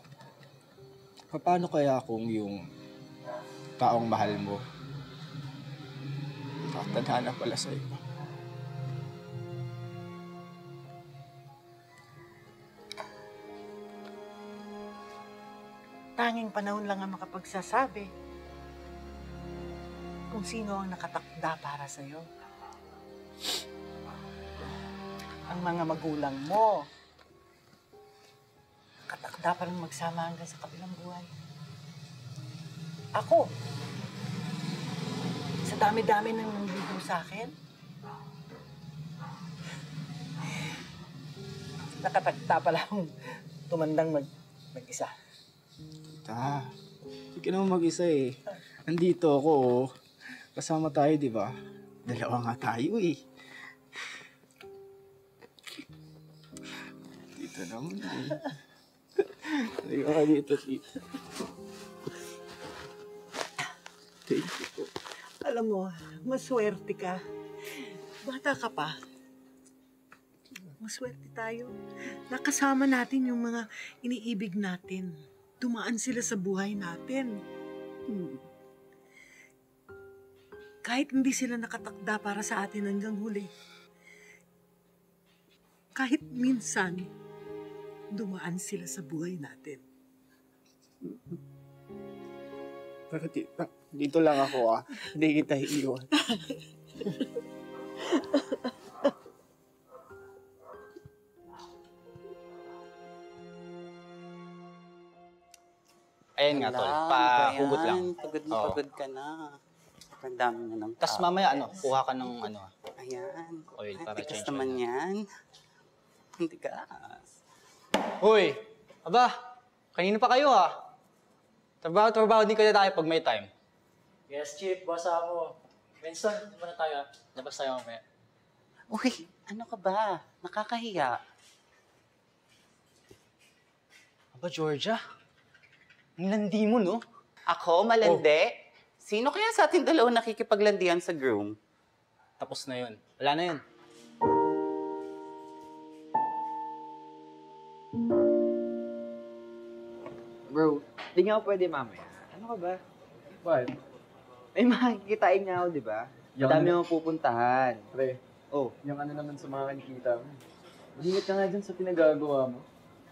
Paano kaya kung yung taong mahal mo nakatadhana pala sa iyo? Tanging panahon lang ang makapagsasabi kung sino ang nakatakda para sa iyo. Ang mga magulang mo, katakda pa lang magsama hanggang sa kabilang buhay. Ako, sa dami-dami nang nangligo sa akin, nakatakda pa lang tumandang mag-isa. Tita, hindi ka naman mag-isa eh. Nandito ako, kasama tayo, di ba? Dalawa nga tayo eh. Dito naman eh. Nagawa dito, tita. Thank you po. Alam mo, maswerte ka. Bata ka pa. Maswerte tayo. Nakasama natin yung mga iniibig natin. Dumaan sila sa buhay natin. Kahit hindi sila nakatakda para sa atin hanggang huli. Kahit minsan, dumaan sila sa buhay natin. Pero dito lang ako ah. Hindi kita iiwan. Ayan nga, tol. Pahugot lang. Pagod na pagod ka na. Ang dami na ng tao. Tapos mamaya, ano, kuha ka ng ano. Ayan. Oil para change. Tigas naman yan. Ang tigas. Hoy! Aba! Kanina pa kayo ha? Trabaho din kaya tayo pag may time. Yes, Chief. Basa ako. Benson, muna tayo ha. Labas tayo mamaya. Uy! Ano ka ba? Nakakahiya. Aba, Georgia? Nilandi mo, no? Ako? Malandi? Oh. Sino kaya sa ating dalawa nakikipaglandian sa groom? Tapos na yun. Wala na yun. Bro, di nga ako pwede mamaya. Ano ka ba? What? May makikitain nga ako, di ba? Madami mo pupuntahan. Pre, oh, yung ano naman sa mga kinikita mo. Mag-ingat ka nga dyan sa pinagagawa mo.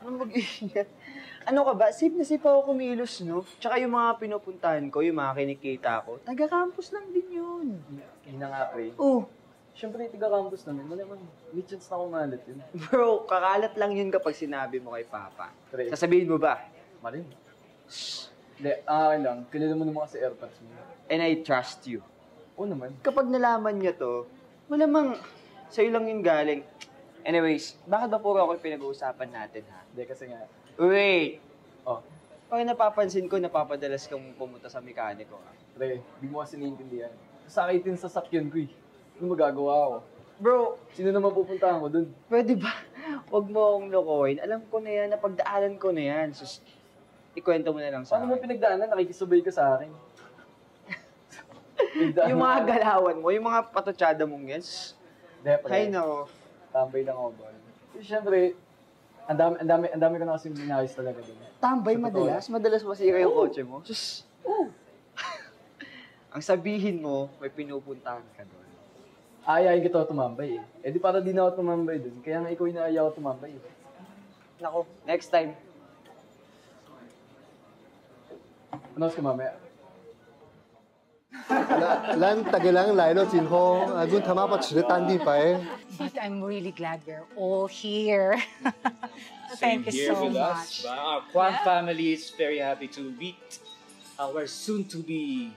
Ano mag-ingat? Ano ka ba? Safe na safe ako kumilos, no? Tsaka yung mga pinupuntahan ko, yung mga kinikita ko, taga-campus lang din yun. Yun na nga, pre. Oo. Siyempre, taga-campus namin. Wala naman, may chance na kumalat yun. Bro, kakalat lang yun kapag sinabi mo kay Papa. Pre. Sasabihin mo ba? Mali mo. Shhh. Hindi, akin lang. Kilala mo naman kasi airpods mo. And I trust you. Oo naman. Kapag nalaman niya to, malamang sa'yo lang yung galing. Anyways, bakit ba puro ako yung pinag-uusapan natin, ha? Hindi, kasi nga... Wait! Oh. Pag napapansin ko, napapadalas kang pumunta sa mekaniko. Pre, di mo kasi naiintindihan. Sakit yung sasakyan ko eh. Ano magagawa ako? Bro! Sino naman pupuntahan ko dun? Pwede ba? Huwag mo akong lokohin. Alam ko na yan, napagdaanan ko na yan. So, ikwento mo na lang sa akin. Paano mo pinagdaanan? Nakikisubay ka sa akin. Yung mga galawan mo, yung mga patutsada mong yan. Hay nako. Tambay lang ako ba? Siyempre, Ang dami ko na kasing binayos talaga doon. Tambay madalas? Madalas masira yung kotse mo? Sus! Oo! Ang sabihin mo, may pinupuntahan ka doon. Ayayin ko ito tumambay eh. Eh di para di na ako tumambay doon. Kaya nga ikaw inaayaw ako tumambay eh. Nako, next time. Panos ka mamaya. Lan tagelang lailo sinho. Agun tama pa chiritan di pa eh. But I'm really glad we're all here. Thank you so much. Our Kwan family is very happy to meet our soon-to-be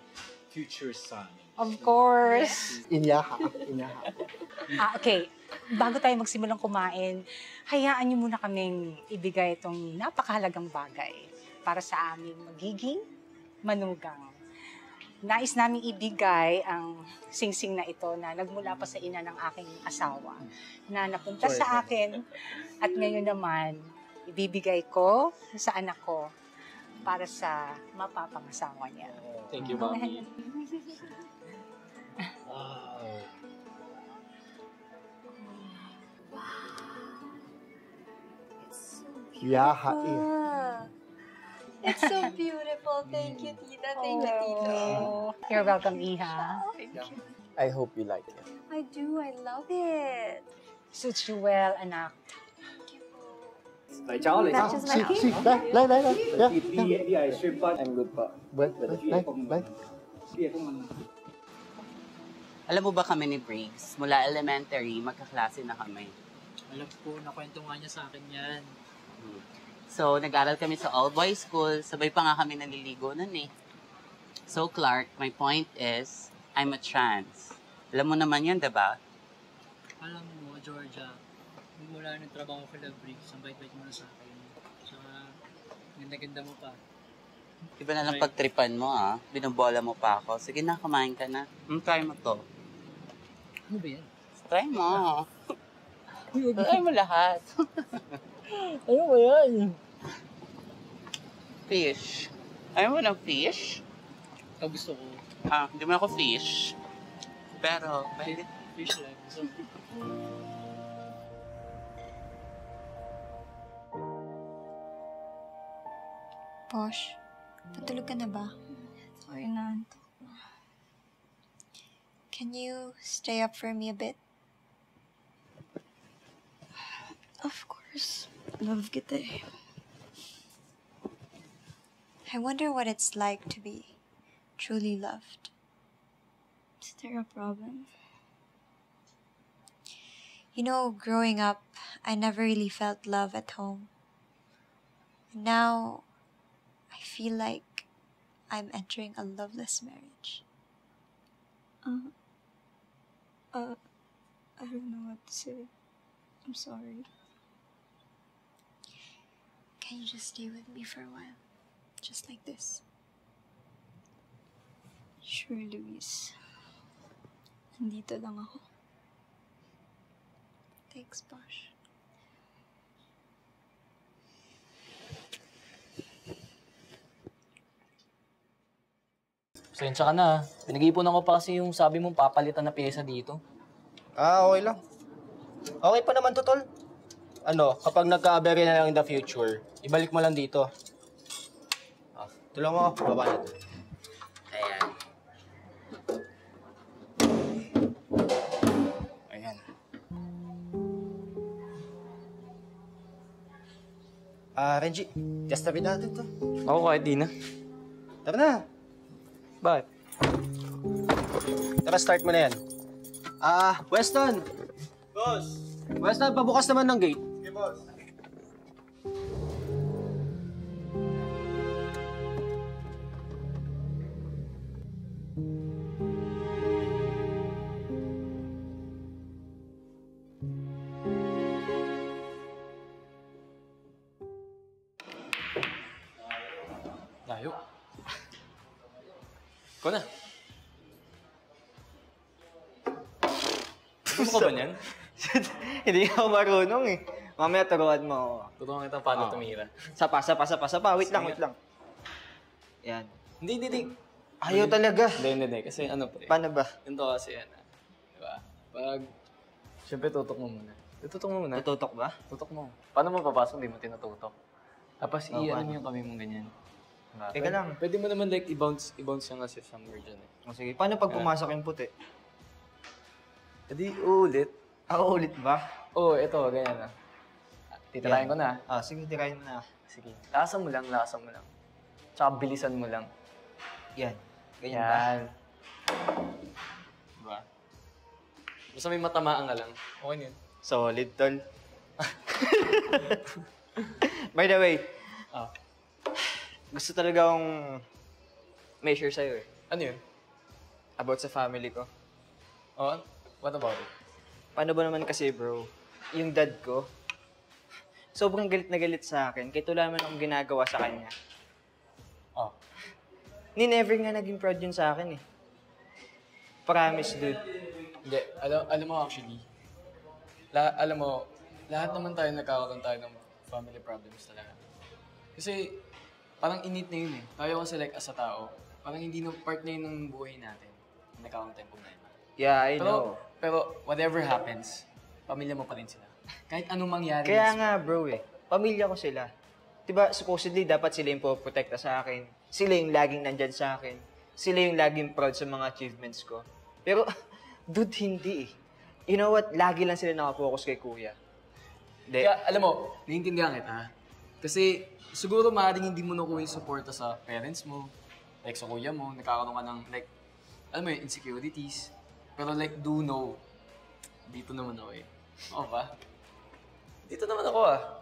future son. Of course. Inyaha. Okay, bago tayo magsimulang kumain, hayaan niyo muna kaming ibigay itong napakahalagang bagay para sa aming magiging manugang. Nais namin ibigay ang singsing na ito na nagmula pa sa ina ng aking asawa na napunta sa akin at ngayon naman ibibigay ko sa anak ko para sa mapapangasawa niya. Thank you, Mommy. Wow. It's so beautiful. It's so beautiful. Thank you, Tita. Thank you, Tito. You're welcome, Iha. Thank you. I hope you like it. I do. I love it. Suits you well, anak. Thank you. Matches my hair. Lai. The ice cream pot. I'm good, pa. Lai. Alam mo ba kami ni Briggs? Mula elementary, magkaklase na kami. Alam ko, nakwento nga niya sa akin yan. So, nag-aral kami sa all-boys school. Sabay pa nga kami naliligo nun eh. So, Clark, my point is, I'm a trans. Alam mo naman yun, diba? Alam mo, Georgia, mula nang trabaho ko lang, Briggs, ang bait-bait mo na sa akin. Saka, ganda-ganda mo pa. Iba na lang pagtripan mo, ah. Binubola mo pa ako. Sige na, kumain ka na. Try mo to. Ano ba yan? Try mo. Try mo lahat. Ano ba yan? Fish. Ayaw mo ng fish? Ito gusto ko. Ah, hindi mo ako fish. Pero, pwede. Fish lang. Posh, patulog ka na ba? Sorry, Nan. Can you stay up for me a bit? Of course. Love kita eh. I wonder what it's like to be truly loved. Is there a problem? You know, growing up, I never really felt love at home. And now, I feel like I'm entering a loveless marriage. I don't know what to say. I'm sorry. Can you just stay with me for a while? Just like this. Sure, Luis. Nandito lang ako. Thanks, Bosh. Pasensya ka na. Pinag-iipunan ko pa kasi yung sabi mong papalitan na pyesa dito. Ah, okay lang. Okay pa naman to, tol. Ano, kapag nagka-aberya na lang in the future, ibalik mo lang dito. Ah, tulong mo ako. Baba natin. Ayan. Renji, just tabi natin to. Ako kahit di na. Tara na. Bakit? Tara, start mo na yan. Weston! Boss! Weston, pabukas naman ng gate. Okay, boss. Ikaw na. Gusto ko ba niyan? Hindi ako marunong eh. Mamaya turuan mo ako. Turuan kita paano tumira. Sapa. Wait lang. Yan. Hindi. Ayaw talaga. Hindi. Kasi ano pa rin. Paano ba? Ganito kasi yan. Diba? Pag... Siyempre tutok mo muna. Tutok ba? Tutok mo. Paano mo papasok? Hindi mo tinututok. Tapos iyan mo yung kamay mong ganyan. Teka lang. Pwede mo naman like i-bounce yung as if somewhere dyan eh. Oh, sige. Paano pag pumasok yung puti? Pwede uulit. Uulit ba? Oo, ito. Ganyan na. Titirahin ko na. Sige, tirahin mo na. Sige. Lasa mo lang. Tsaka bilisan mo lang. Yan. Ganyan ba? Diba? Basta may matamaan ka lang. Okay na yun. Solid, tol. By the way, gusto talaga akong measure sa'yo eh. Ano yun? About sa family ko. Oh, what about it? Paano ba naman kasi bro, yung dad ko, sobrang galit na galit sa akin, kahit wala naman akong ginagawa sa kanya. Oh. Never nga naging proud yun sa akin eh. Promise dude. Hindi, alam mo actually, lahat naman tayo nagkakaroon tayo ng family problems talaga. Kasi, parang init na yun eh. Tayo kasi like as a tao, parang hindi nung part na yun ng buhay natin. Nagkakaroon tayong problema. Yeah, I know. Pero whatever happens, pamilya mo pa rin sila. Kahit anong mangyari. Kaya nga bro eh, pamilya ko sila. Diba supposedly dapat sila yung po-protecta sa akin. Sila yung laging nandyan sa akin. Sila yung laging proud sa mga achievements ko. Pero dude, hindi eh. You know what? Lagi lang sila nakafocus kay kuya. Kaya alam mo, naiintindihan kita. Kasi siguro maaaring hindi mo nakuha yung support sa parents mo, like sa kuya mo, nakakaroon ka ng like, alam mo yun, insecurities. Pero like, do know, dito naman ako eh. Oo ba? Dito naman ako ah.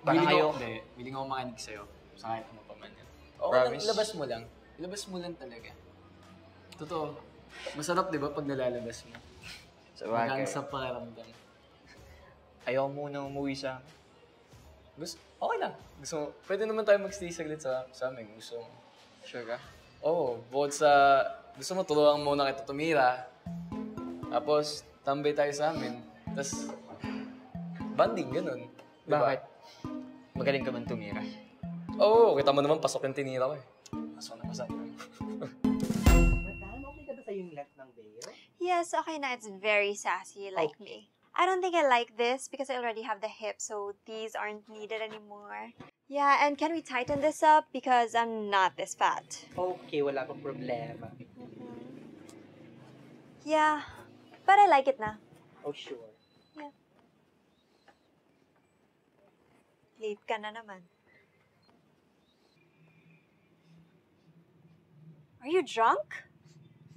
Parang kayo. Hindi, willing ako makinig sa'yo, sa kahit ano pa man yan. Oo, ilabas mo lang talaga. Totoo. Masarap diba pag nalalabas mo? Magang sa pakiramdam. Ayaw mo na umuwi sa... Okay lang. Gusto mo, pwede naman tayo mag-stay saglit sa amin. Gusto mo. Sure ka? Oo. Bukod sa... Gusto mo, tulungan muna kita tumira. Tapos, tambay tayo sa amin. Tapos, banding, ganun. Diba? Bakit? Magaling ka man tumira? Oo, kita mo naman, pasok yung tinira ko eh. Pasok na pasok. Madam, okay ka ba sa yung lahat ng beer? Yes, okay na. It's very sassy, like me. I don't think I like this because I already have the hips, so these aren't needed anymore. Yeah, and can we tighten this up because I'm not this fat? Okay, wala akong problema. Yeah, but I like it na. Oh, sure. Yeah. Late ka na naman. Are you drunk?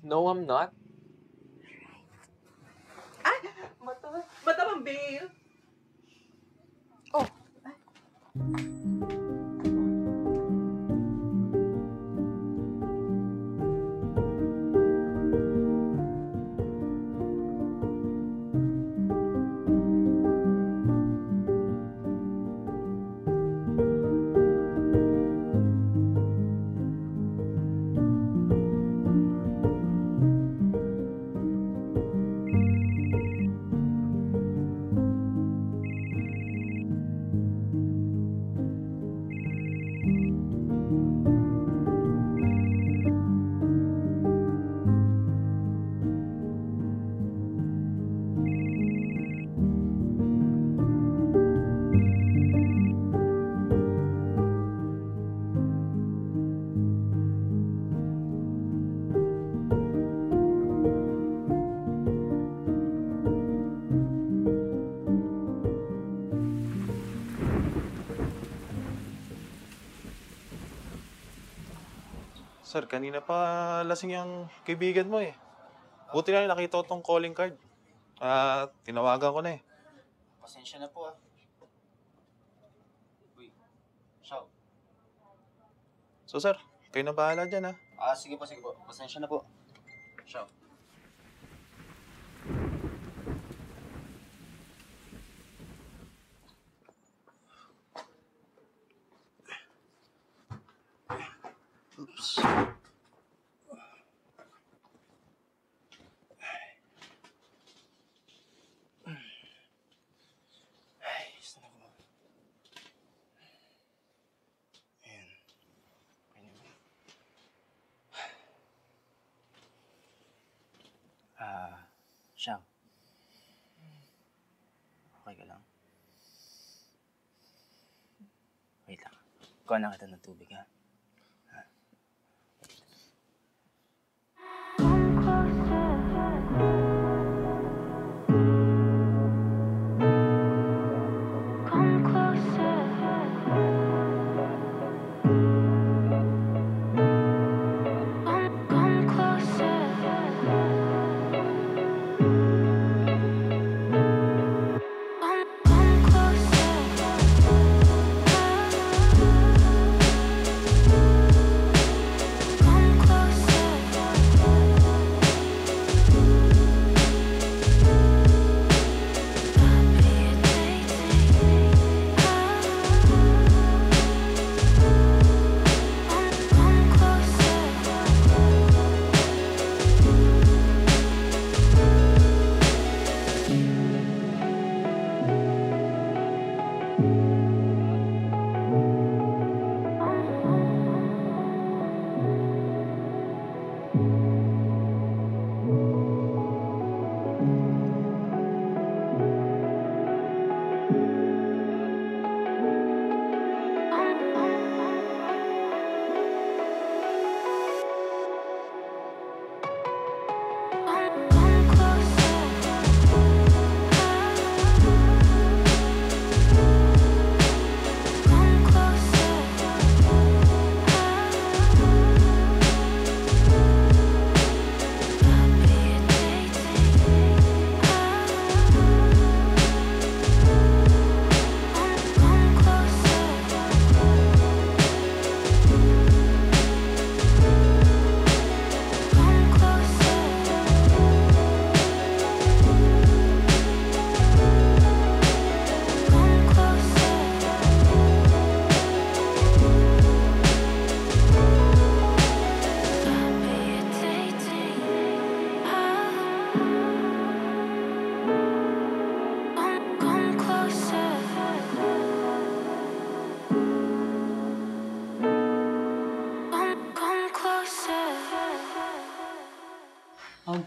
No, I'm not. Alright. Ah! Matawang bail! Oh! Sir, kanina pa lasing yung kaibigan mo eh. Buti na nakita ko tong calling card. Tinawagan ko na eh. Pasensya na po ah. Uy, Shaw. So sir, kayo na bahala dyan ah. Sige po. Pasensya na po. Shaw. Oops. Siyang. Okay ka lang? Wait lang. Kuha na kita ng tubig, ha?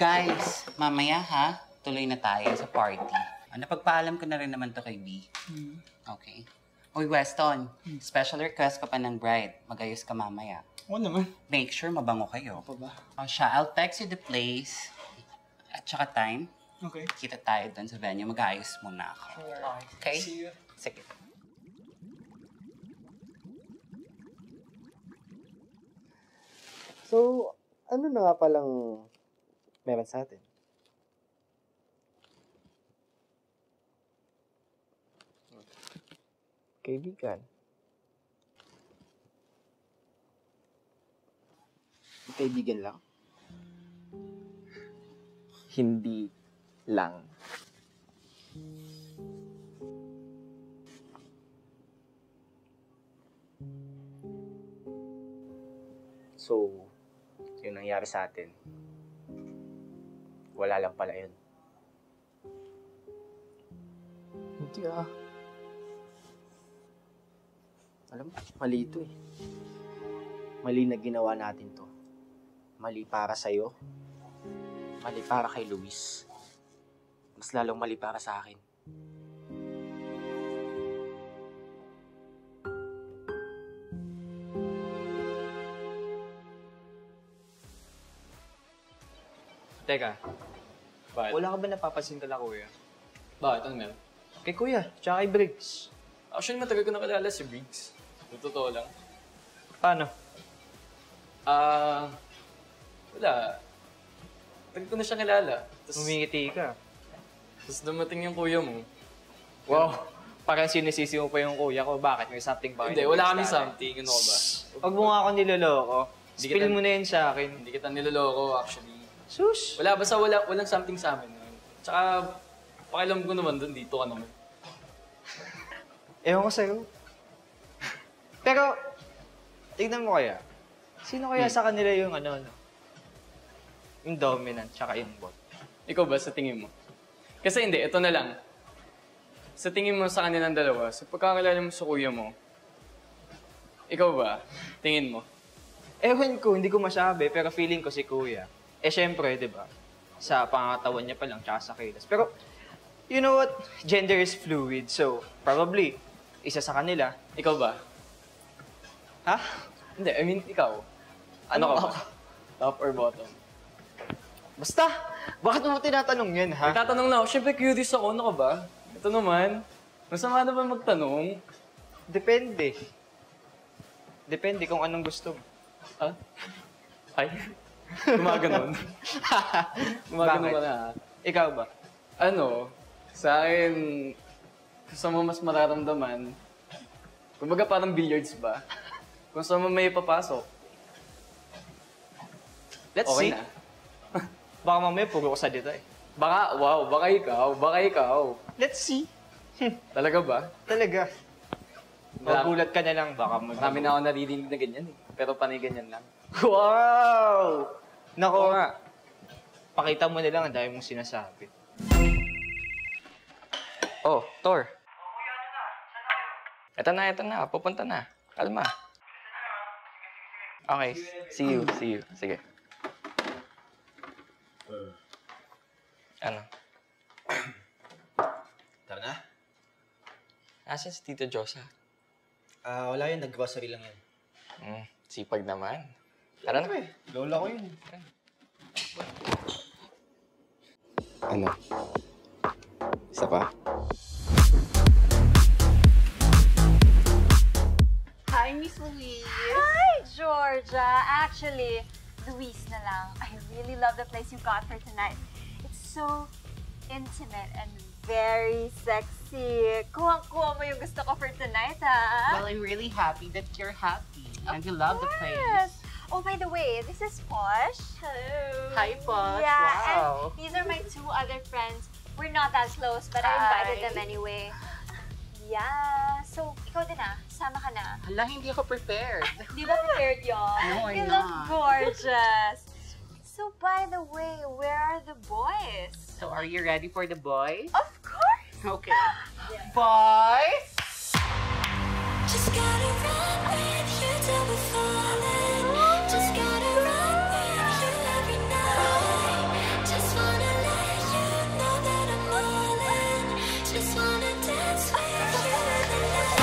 Guys, mamaya ha, tuloy na tayo sa party. Napagpaalam ko na rin naman to kay B. Okay. Uy, Weston, special request pa ng bride. Magayos ka mamaya. Oo naman. Make sure mabango kayo. Opa ba? O siya, I'll text you the place at saka time. Okay. Kita tayo doon sa venue. Mag-ayos muna ako. Okay? See you. Sige. So, ano na nga palang meron sa atin? Kaibigan. Kaibigan lang? Hindi lang. So, yung nangyari sa atin, wala lang pala yun. Hindi ah. Alam mo, mali ito eh. Mali na ginawa natin to. Mali para sa'yo. Mali para kay Luis. Mas lalong mali para sa akin. Teka, bakit? Wala ka ba napapansin kala kuya? Bakit? Ang meron? Kay kuya, tsaka kay Briggs. Actually, matagal ko nakilala si Briggs. Totoo lang. Paano? Wala. Matagal ko na siya kilala. Humingiti ka. Tapos dumating yung kuya mo. Wow! Parang sinisisi mo pa yung kuya ko. Bakit? May something ba? Hindi, wala kami something. Ano ko ba? Huwag mo nga ako niloloko. Spill mo na yan sa akin. Hindi kita niloloko actually. Sus! Wala, basta walang something sa amin. Tsaka, pakialam ko naman doon, dito ka naman. Ewan ko sa'yo. Pero, tignan mo kaya. Sino kaya sa kanila yung ano? Yung dominant, tsaka yung bot. Ikaw ba, sa tingin mo? Kasi hindi, ito na lang. Sa tingin mo sa kanilang dalawa, sa pagkakilala mo sa kuya mo, ikaw ba, tingin mo? Ewan ko, hindi ko masabi, pero feeling ko si kuya. Eh, syempre, di ba? Sa pangatawan niya pa lang, tsaka sa kilos. Pero, you know what? Gender is fluid, so probably, isa sa kanila. Ikaw ba? Ha? Hindi, I mean, ikaw. Ano ka ba? Top or bottom? Basta! Bakit mo tinatanong yan, ha? Tatanong na ako. Syempre, curious ako. Ano ka ba? Ito naman. Masama na ba magtanong? Depende. Depende kung anong gusto mo. Ha? Ay? Gumaganon. Gumaganon ka na. Ikaw ba? Ano, sa akin, kung saan mo mas mararamdaman, kumbaga parang billiards ba? Kung saan mo may papasok. Let's see. Na. Baka mamaya puro ko sa dito eh. Baka, wow, baka ikaw, Let's see. Talaga ba? Talaga. Magulat ka na lang, baka mag... Marami na ako naririnig na ganyan eh. Pero panay ganyan lang. Wow! Nako nga. Pakita mo na lang ang dami mong sinasabi. Oh, Tor. Eto na. Pupunta na. Kalma. Okay. See you. Sige. Ano? Tara na? Asan si Tito Josa? Wala yun. Nag-grocery lang yun. Sipag naman. Tara na. Lola ko yun. Ano? Isa pa? Hi, Miss Louise. Hi, Georgia. Actually, Louise na lang. I really love the place you got for tonight. It's so intimate and very sexy. Kuha-kuha mo yung gusto ko for tonight, ha? Well, I'm really happy that you're happy. And you love the place. Oh, by the way, this is Posh. Hello. Hi, Posh. Yeah, wow. And these are my two other friends. We're not that close, but I invited them anyway. Yeah. So, ikaw din ah. Sama ka na. Hala, hindi ako prepared. Hindi ba prepared, y'all? No, I'm not. You look gorgeous. So, by the way, where are the boys? So, are you ready for the boys? Of course! Okay. Yeah. Boys! Just gotta run with you till we're falling. Just gotta run with you every night. Just wanna let you know that I'm all in. Just wanna dance with you in the night.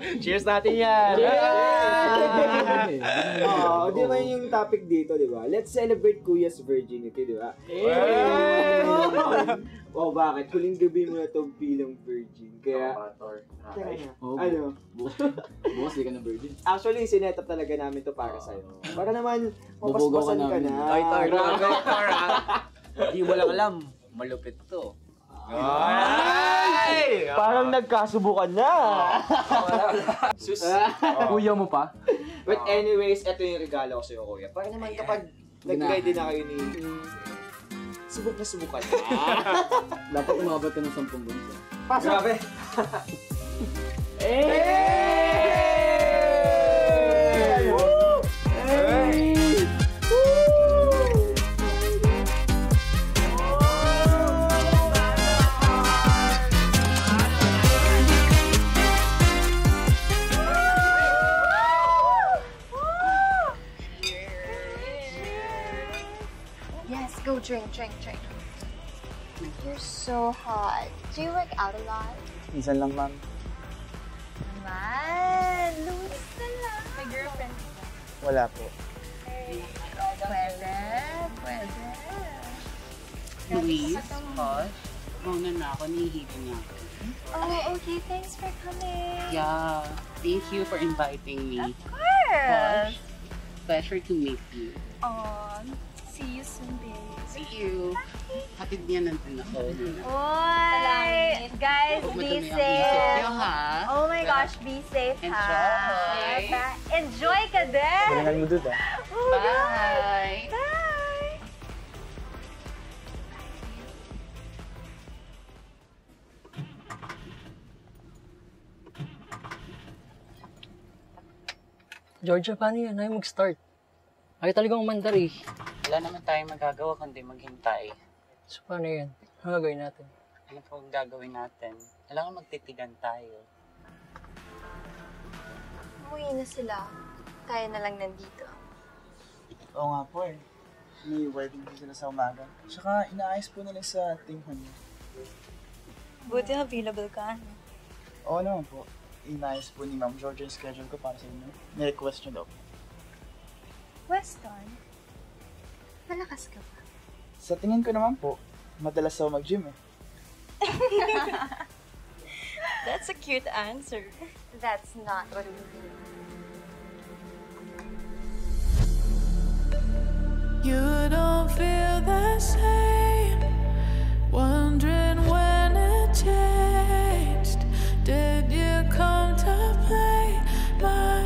Cheers natin yan! Yeah! Oh, di ba yung topic dito, di ba? Let's celebrate Kuya's virginity, di ba? Yeah! Oh, bakit? Huling gabi mo na itong bilang virgin. Kaya... Oh, ano? Bukas di ka na virgin. Actually, sinetap talaga namin to para sa'yo. Para naman, mapaspasan ka na. Ay, tara. Hindi walang alam. Malupit to. Ay! Parang nagkasubukan na. Sus. Kuya mo pa? But anyways, ito yung regalo ko sa'yo, kuya. Para naman kapag nag-ready na kayo ni... Subok na subukan na. Dapat umabot ka ng 10 bunso. Pasok! Grabe! Drink. You're so hot. Do you work out a lot? Minsan lang, ma'am. Man, Luis na lang. May girlfriend ka? Wala po. Hey, pwede. Luis? Posh? Mauna na ako, nihihigin niya ako. Oh, okay. Thanks for coming. Yeah. Thank you for inviting me. Of course. Posh, pleasure to meet you. Aww. See you soon, babe. See you. Hatid niya nandun ako. Oy! Guys, be safe. Oh my gosh, be safe, ha? Enjoy ka din! Ganyan mo dito. Bye! Bye! Georgia, paano yan? Ayaw mag-start. Ayaw talagang umandar eh. Wala naman tayong magagawa kundi maghintay. So paano yan? Ano gagawin natin? Alam ko ang gagawin natin. Alam ko magtitigan tayo. Umuwi na sila. Tayo na lang nandito. Oo nga po eh. May wedding po sila sa umaga. Tsaka inaayos po nila sa ating honeymoon. Buti available ka, ano? Oo naman po. Inaayos po ni Ma'am Georgia yung schedule ko para sa inyo. Nirequest nyo daw po. Weston? Malakas ka ba? Sa tingin ko naman po, madalas ako mag-gym eh. That's a cute answer. That's not what we mean. You don't feel the same. Wondering when it changed. Did you come to play my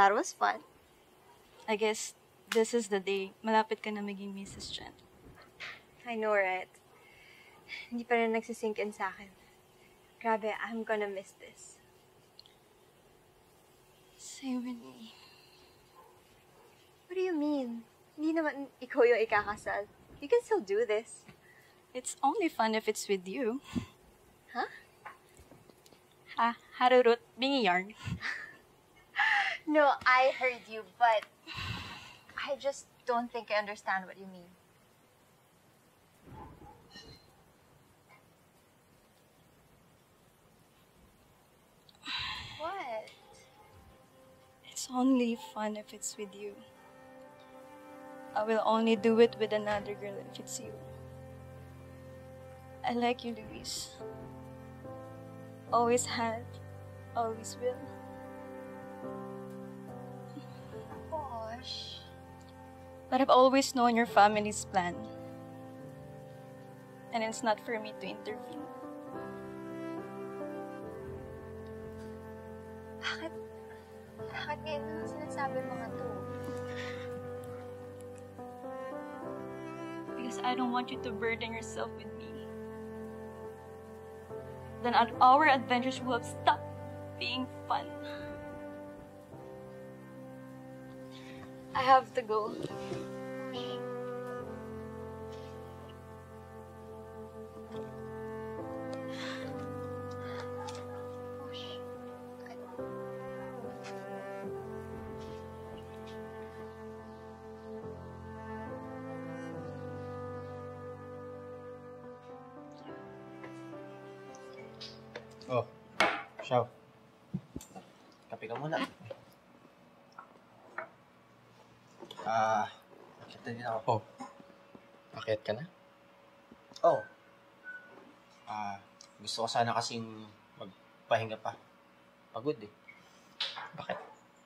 That was fun. I guess this is the day. Malapit ka na maging Mrs. Chen. I know, right? Hindi pa rin nagsisink in sa akin. Grabe, I'm gonna miss this. Same with me. What do you mean? Hindi naman ikaw yung ikakasal. You can still do this. It's only fun if it's with you. Huh? Harurut, bingi yarn. No, I heard you, but I just don't think I understand what you mean. What? It's only fun if it's with you. I will only do it with another girl if it's you. I like you, Luis. Always had, always will. Gosh. But I've always known your family's plan. And it's not for me to intervene. Bakit ngayon mo sinasabi mga to? Because I don't want you to burden yourself with me. Then our adventures will have stopped being fun. I have to go. Oh, Shaw. Kape ka muna. Akit na din ako. Oh. Akit ka na? Oh. Gusto ko sana kasing magpahinga pa. Pagod eh. Bakit?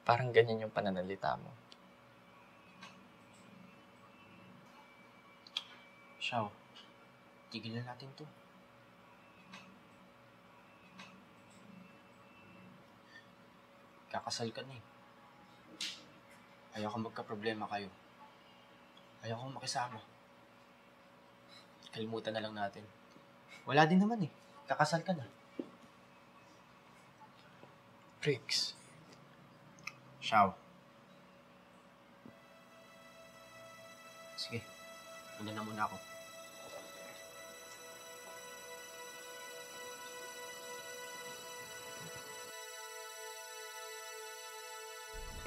Parang ganyan yung pananalita mo. Shaw, tigilan natin to. Kakasal ka na eh. Ayaw kong magka-problema kayo. Ayaw kong makisama. Kalimutan na lang natin. Wala din naman eh. Kakasal ka na. Pricks. Shaw. Sige. Una na muna ako.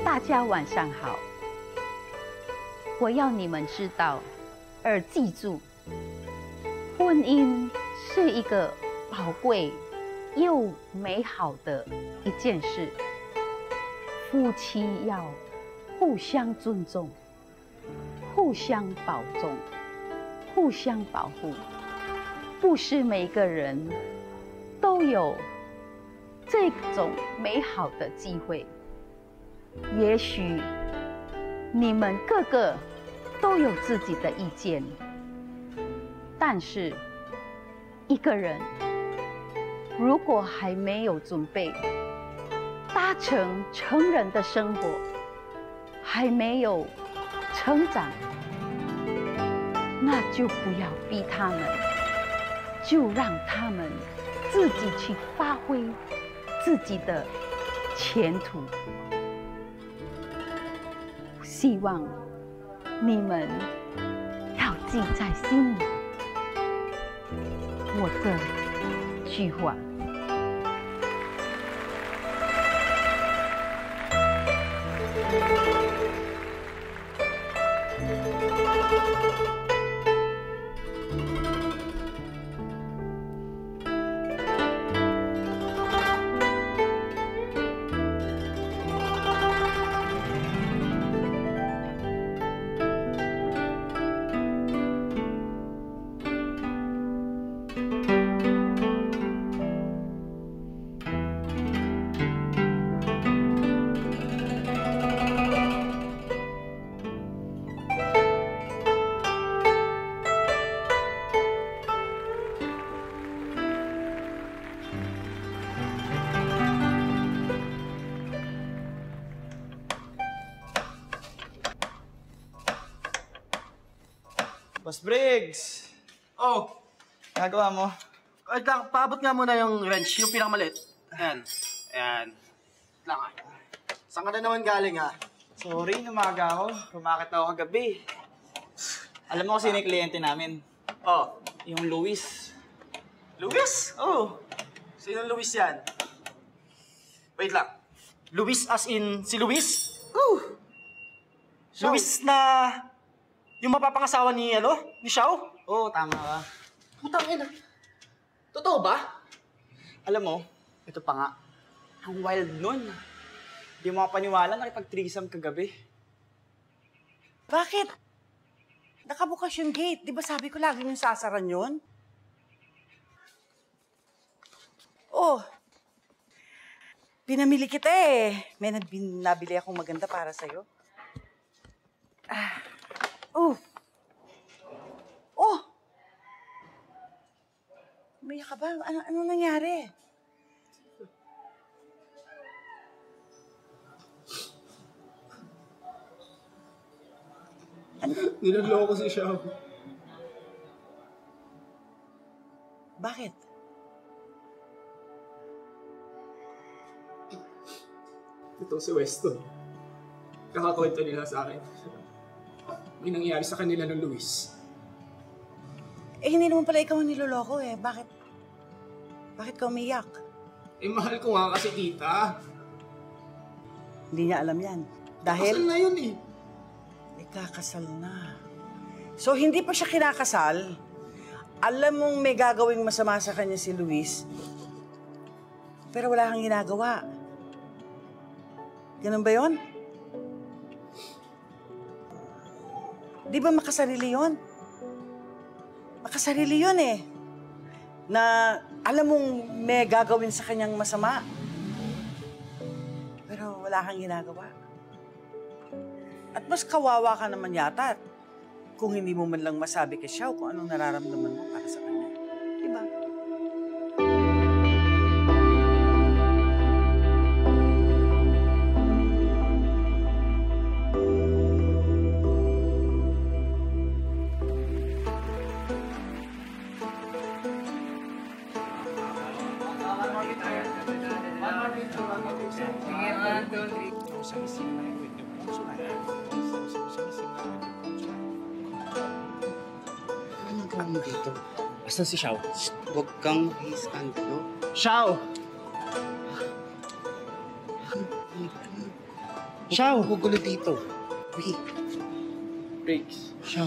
大家晚上好，我要你们知道，而记住，婚姻是一个宝贵又美好的一件事。夫妻要互相尊重、互相保重、互相保护。不是每个人都有这种美好的机会。 也许你们个个都有自己的意见，但是一个人如果还没有准备搭乘成人的生活，还没有成长，那就不要逼他们，就让他们自己去发挥自己的前途。 希望你们要记在心里我的句话。Boss Briggs! Oh! Nagawa mo? Wait lang, paabot nga muna yung wrench, yung pinakamaliit. Ayan. Ayan. Lang ah. Saan ka na naman galing ah? Sorry, umaga ako. Pumakit ako kagabi. Alam mo kasi yung kliyente namin. Oh. Yung Luis. Luis? Oh. Sino Luis yan? Wait lang. Luis as in si Luis? Oh. So, Luis na... Yung mapapangasawa ni, ano? Ni Xiao? Oo, oh, tama ka. Putang ina. Totoo ba? Alam mo, ito pa nga. Ang wild nun. Hindi mo kapaniwala nakipag-threesome kagabi. Bakit? Nakabukas yung gate. Di ba sabi ko lagi yung sasaran yun? Oh. Pinamili kita eh. May nabili akong maganda para sa'yo. Ah. Oh. Oh. Umiyak ka ba? Ano nangyari? Niloloko si Xiao. Bakit? Ito si Weston. Kakakwento nila sa akin. May nangyari sa kanila ng Luis. Eh, hindi naman pala ikaw ang niloloko eh. Bakit ka umiyak? Eh, mahal ko nga kasi tita. Hindi niya alam yan. Dahil... Kasal na yun eh. Ikakasal na. So, hindi pa siya kinakasal. Alam mong may gagawing masama sa kanya si Luis. Pero wala kang ginagawa. Ganun ba yun? Di ba makasarili yun? Makasarili yun eh. Na alam mong may gagawin sa kanyang masama. Pero wala kang ginagawa. At mas kawawa ka naman yata kung hindi mo man lang masabi kay Xiao kung anong nararamdaman mo para sa kanya. Di ba? Saan si Xiao? Huwag kang hisan dito. Xiao! Xiao! Gugulo dito. Wait. Briggs. Xiao.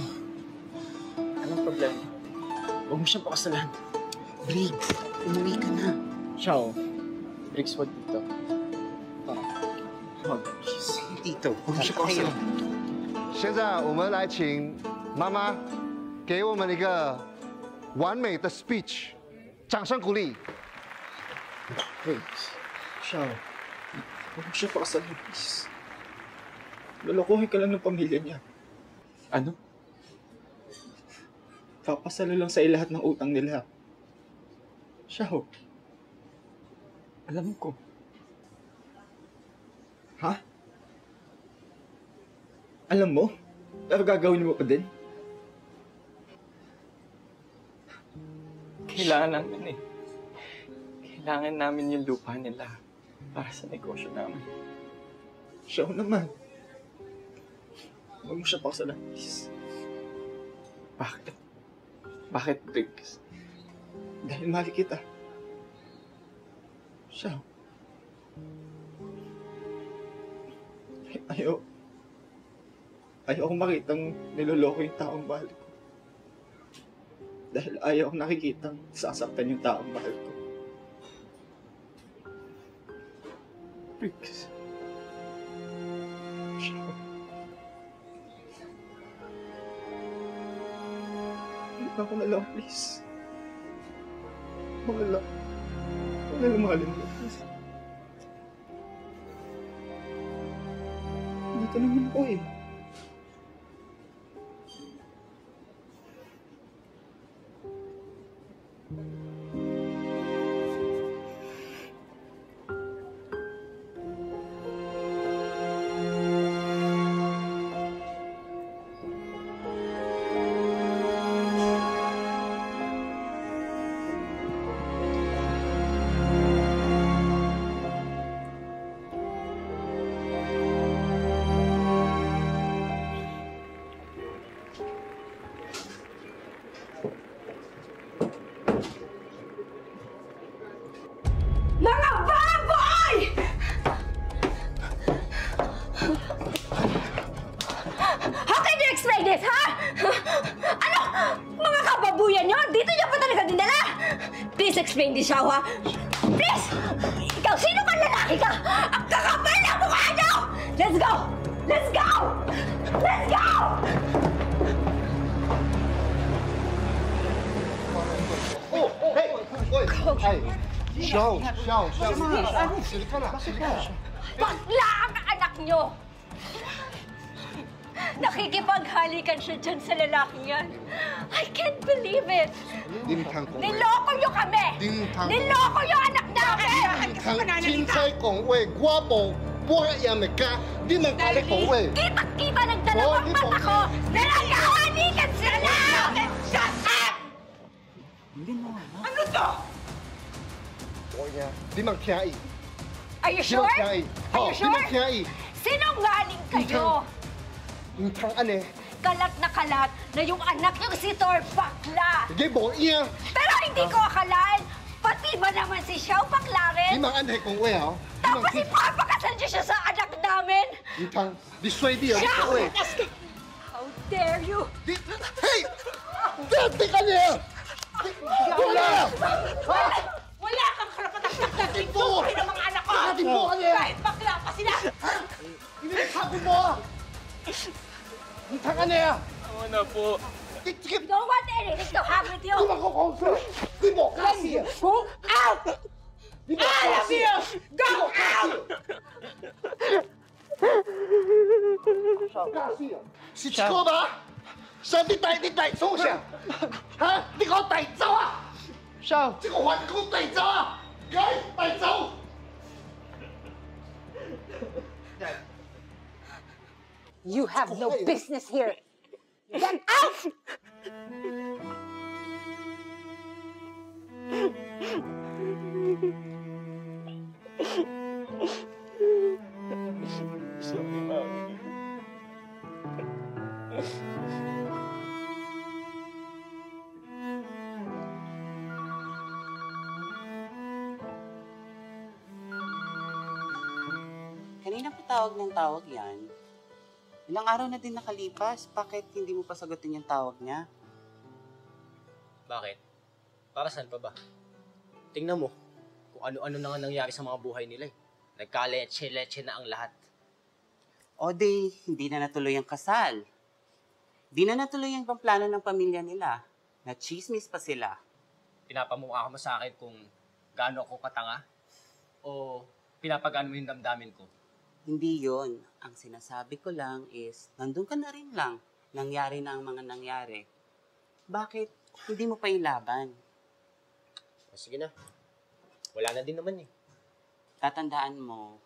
Anong problema? Huwag mo siyang pakasalan. Briggs, umuwi ka na. Xiao. Briggs, huwag dito. Huwag. Dito. Huwag mo siyang pakasalan. 现在我们来请妈妈给我们一个 完美的 speech， 掌声鼓励。 Xiao, huwag mo siya pakasal na, please. Lalakohin ka lang ng pamilya niya. Ano? Papasalo lang sa'yo lahat ng utang nila. Xiao, alam ko. Ha? Alam mo? Pero gagawin mo pa din? Kailangan namin eh. Kailangan namin yung lupa nila para sa negosyo namin. Siya naman. Huwag mo siya pakasalan, please. Bakit? Bakit, Briggs? Dahil mahal kita. Siya. Ayaw akong makitang niloloko yung taong mahal ko. Dahil ayaw akong nakikitang sasaktan yung taong mahal ko. Briggs. Xiao. Hindi pa ako na lang, please. Mahal lang. Huwag na lumalim ko, please. Dito naman ako eh. Malinis, ha? Ano? Mga kababuyan nyo, dito nyo pa talaga dinala! Please explain this, ha? Please! Ikaw, sino ka, lalaki ka? Ang kakapal na mukha nyo! Let's go! Let's go! Let's go! Oh, oh, hey! Oh, hey! Siyaw! Silika na! Bakla ang anak nyo! Nakikipaghalikan siya dyan sa lalaking yan. I can't believe it! Niloko nyo kami! Niloko yung anak namin! Chinsay kong we, guwapo, buhay yamika, di man kali kong we. Kitang-kita ng dalawang mata ko! Nalagahalikan sila! Shut up! Ano to? Buhay di man kiyai. Are you sure? Di man kiyai. Sinungaling kayo? Kalat na kalat na yung anak yung si Thor, bakla! Pero hindi ko akalaan, pati ba naman si Xiao, bakla rin? Tapos ipapakasal niyo siya sa anak namin? Xiao! How dare you! Hey! Dati ka niya! Wala! Wala kang karapat-dapat na buhay ng mga anak ko! Kahit bakla pa sila! Sabi mo! Ang tanga niya! Ako na po. You don't want anything to have with you! Demokrasiya! Go out! All of you! Go out! Demokrasiya! Si Chico ba? Siya di tayo siya! Ha? Di ko tayo sawa! Siya! Di ko huwag ko tayo sawa! Guys, tayo sawa! You have no business here. Get out! Kanina pa tawag ng tawag yan. Ilang araw na din nakalipas, bakit hindi mo pa sagutin yung tawag niya? Bakit? Para saan pa ba? Tingnan mo, kung ano-ano na nga nangyari sa mga buhay nila eh. Nagkaleche-leche na ang lahat. O di, hindi na natuloy ang kasal. Di na natuloy ang pamplano ng pamilya nila. Na-chismis pa sila. Pinapamukha mo sa akin kung gaano ako katanga o pinapagano mo yung damdamin ko. Hindi yon. Ang sinasabi ko lang is, nandun ka na rin lang. Nangyari na ang mga nangyari. Bakit hindi mo pa ilaban? O sige na. Wala na din naman eh. Tatandaan mo,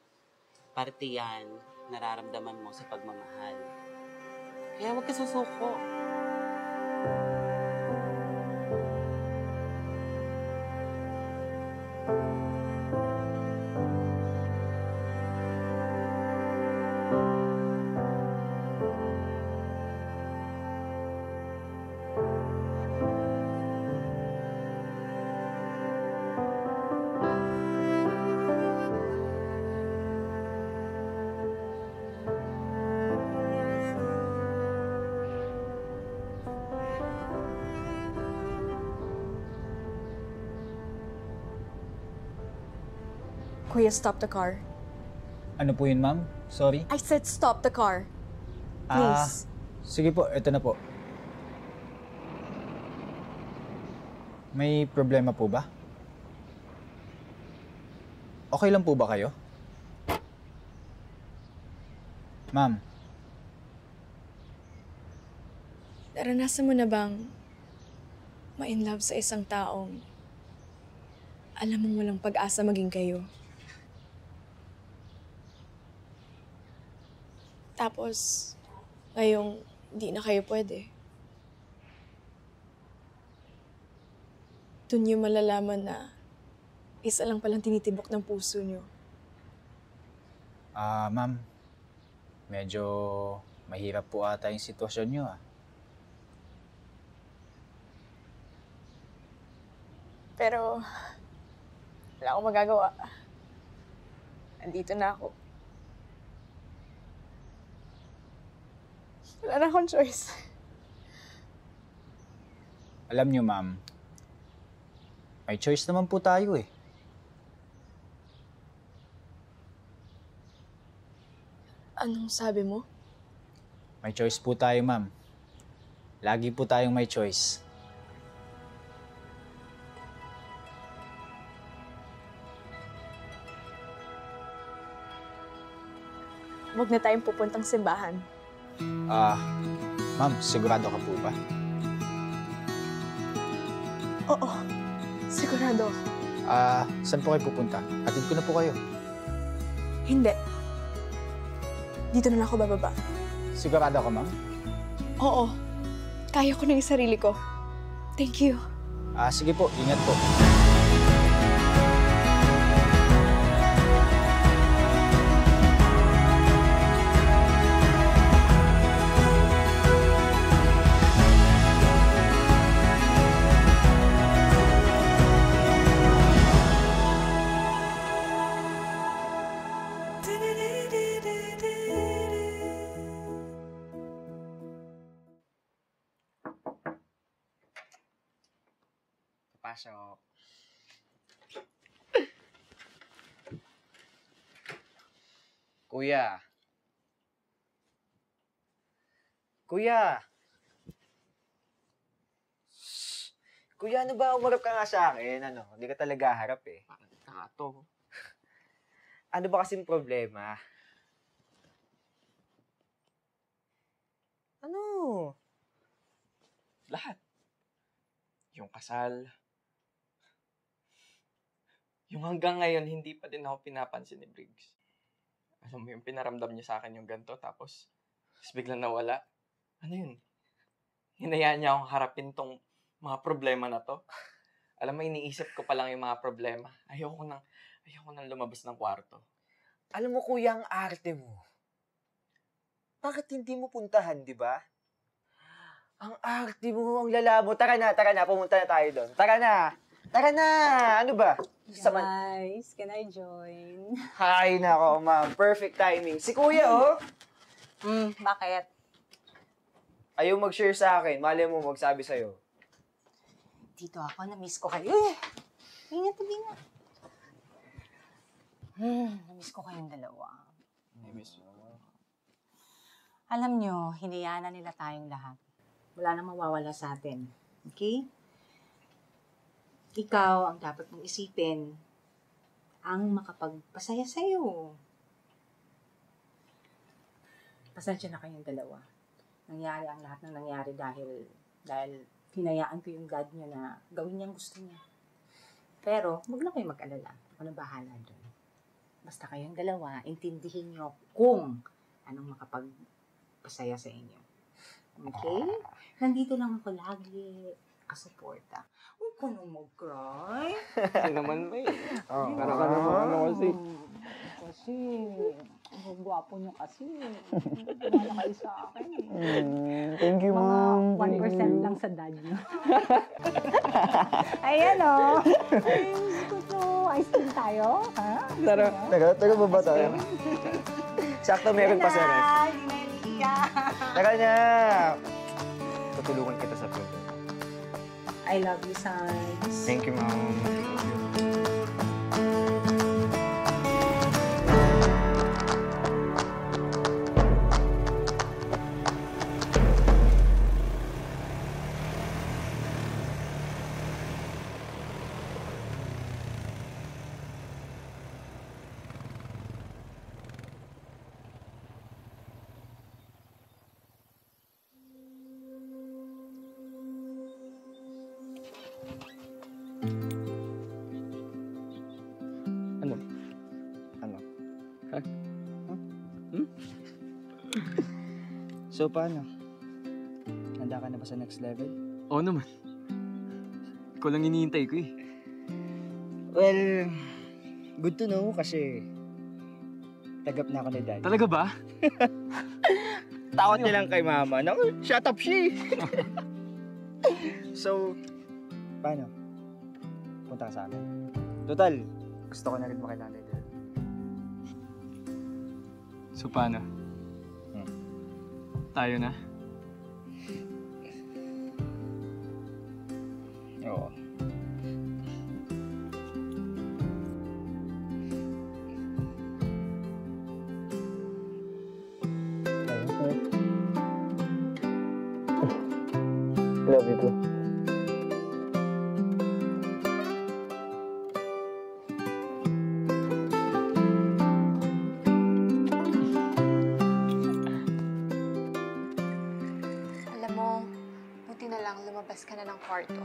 parte yan nararamdaman mo sa pagmamahal. Kaya huwag ka susuko. Kuya, stop the car. Ano po yun, ma'am? Sorry? I said stop the car. Please. Sige po, ito na po. May problema po ba? Okay lang po ba kayo? Ma'am. Naranasan mo na bang ma-inlove sa isang taong alam mong walang pag-asa maging kayo? Tapos, ngayong hindi na kayo pwede. Doon niyo malalaman na isa lang palang tinitibok ng puso niyo. Ma'am, medyo mahirap po ata yung sitwasyon niyo, ah. Pero, wala akong magagawa. Nandito na ako. Wala na akong choice. Alam niyo, ma'am, may choice naman po tayo eh. Anong sabi mo? May choice po tayo, ma'am. Lagi po tayong may choice. Huwag na tayong pupuntang simbahan. Ma'am, sigurado ka po ba? Oo, sigurado. Saan po kayo pupunta? Atid ko na po kayo. Hindi. Dito na lang ako bababa. Sigurado ka, ma'am? Oo. Kaya ko na yung sarili ko. Thank you. Sige po, ingat po. Pasok. Kuya. Kuya. Shhh. Kuya, ano ba? Umarap ka nga sa akin. Ano? Hindi ka talaga harap eh. Bakit nga to? Ano ba kasing problema? Ano? Lahat. Yung kasal. Yung hanggang ngayon, hindi pa din ako pinapansin ni Briggs. Alam mo yung pinaramdam niya sa akin yung ganito, tapos biglang nawala. Ano yun? Hinayaan niya akong harapin tong mga problema na to. Alam mo, iniisip ko pa lang yung mga problema. Ayoko nang lumabas ng kwarto. Alam mo, kuya, ang arte mo. Bakit hindi mo puntahan, di ba? Ang arte mo, ang lalabo. Tara na, pumunta na tayo doon. Tara na! Ano ba? Guys, can I join? Hi na ako, ma'am. Perfect timing. Si Kuya, oh! Bakit? Ayaw mag-share sa akin. Mali mo magsabi sa'yo. Dito ako, na-miss ko kayo. Ingat. Na-miss ko kayong dalawa. Na-miss mo. Alam nyo, hinayaan na nila tayong lahat. Wala nang mawawala sa atin. Okay? Ikaw ang dapat mong isipin ang makapagpasaya sa'yo. Pasensya na kayong dalawa. Nangyari ang lahat ng nangyari dahil hinayaan ko yung dad niya na gawin niyang gusto niya. Pero, huwag na kayo mag-alala. Ako na bahala doon. Basta kayong dalawa, intindihin niyo kung anong makapagpasaya sa inyo. Okay? Nandito lang ako lagi. Kasuporta. Huwag ka nang mag-cry. Ano naman ba eh. Para ka naman ano kasi. Kasi, ang gwapo niyo kasi. Wala kayo sa akin eh. Thank you, ma'am. 1% lang sa dad niyo. Ayan o. Ice cream tayo. Taga baba tayo. Sakto meron pa sir. Taga niya. Tutulungan kita sa trip. I love you, son. Thank you, Mom. So, paano? Handa ka na ba sa next level? Oo naman. Ikaw lang hinihintay ko eh. Well, good to know kasi tagap na ako ni Dad. Talaga ba? Takot niya lang kay Mama. Naku, shut up she! So, paano? Punta ka sa akin. Total, gusto ko na rin makilala ni Dad. So, paano? Tayo na. Love you too. Alam mo, buti na lang lumabas ka na ng kwarto.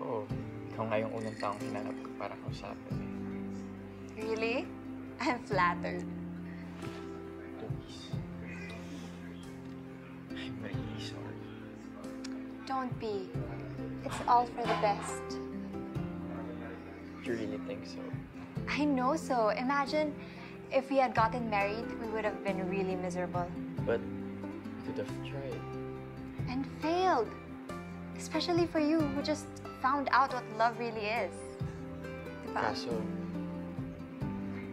Oo. Ikaw nga yung unang taong hinanap ko para kausapin eh. Really? I'm flattered. Please. I'm really sorry. Don't be. It's all for the best. You really think so? I know so. Imagine if we had gotten married, we would have been really miserable. But we could have tried. And failed. Especially for you, who just found out what love really is. Diba? Kaso,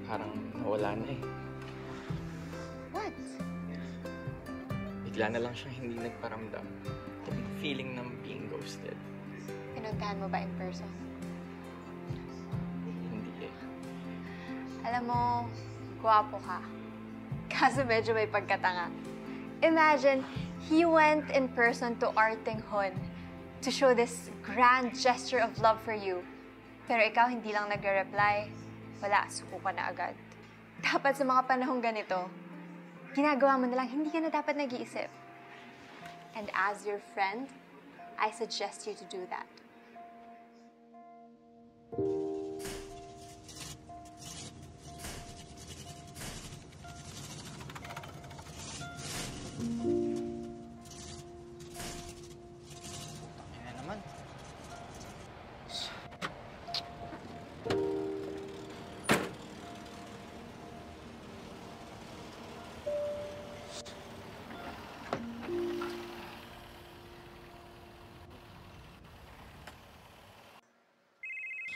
parang nawala na eh. What? Bigla na lang siya hindi nagparamdam. Yung feeling ng being ghosted. Pinuntahan mo ba in person? Hindi eh. Alam mo, guwapo ka. Kaso medyo may pagkatanga. Imagine, he went in person to Artinghon to show this grand gesture of love for you. Pero ikaw hindi lang nagre-reply. Wala, suko ka na agad. Dapat sa mga panahong ganito, ginagawa mo na lang, hindi ka na dapat nag-iisip. And as your friend, I suggest you to do that.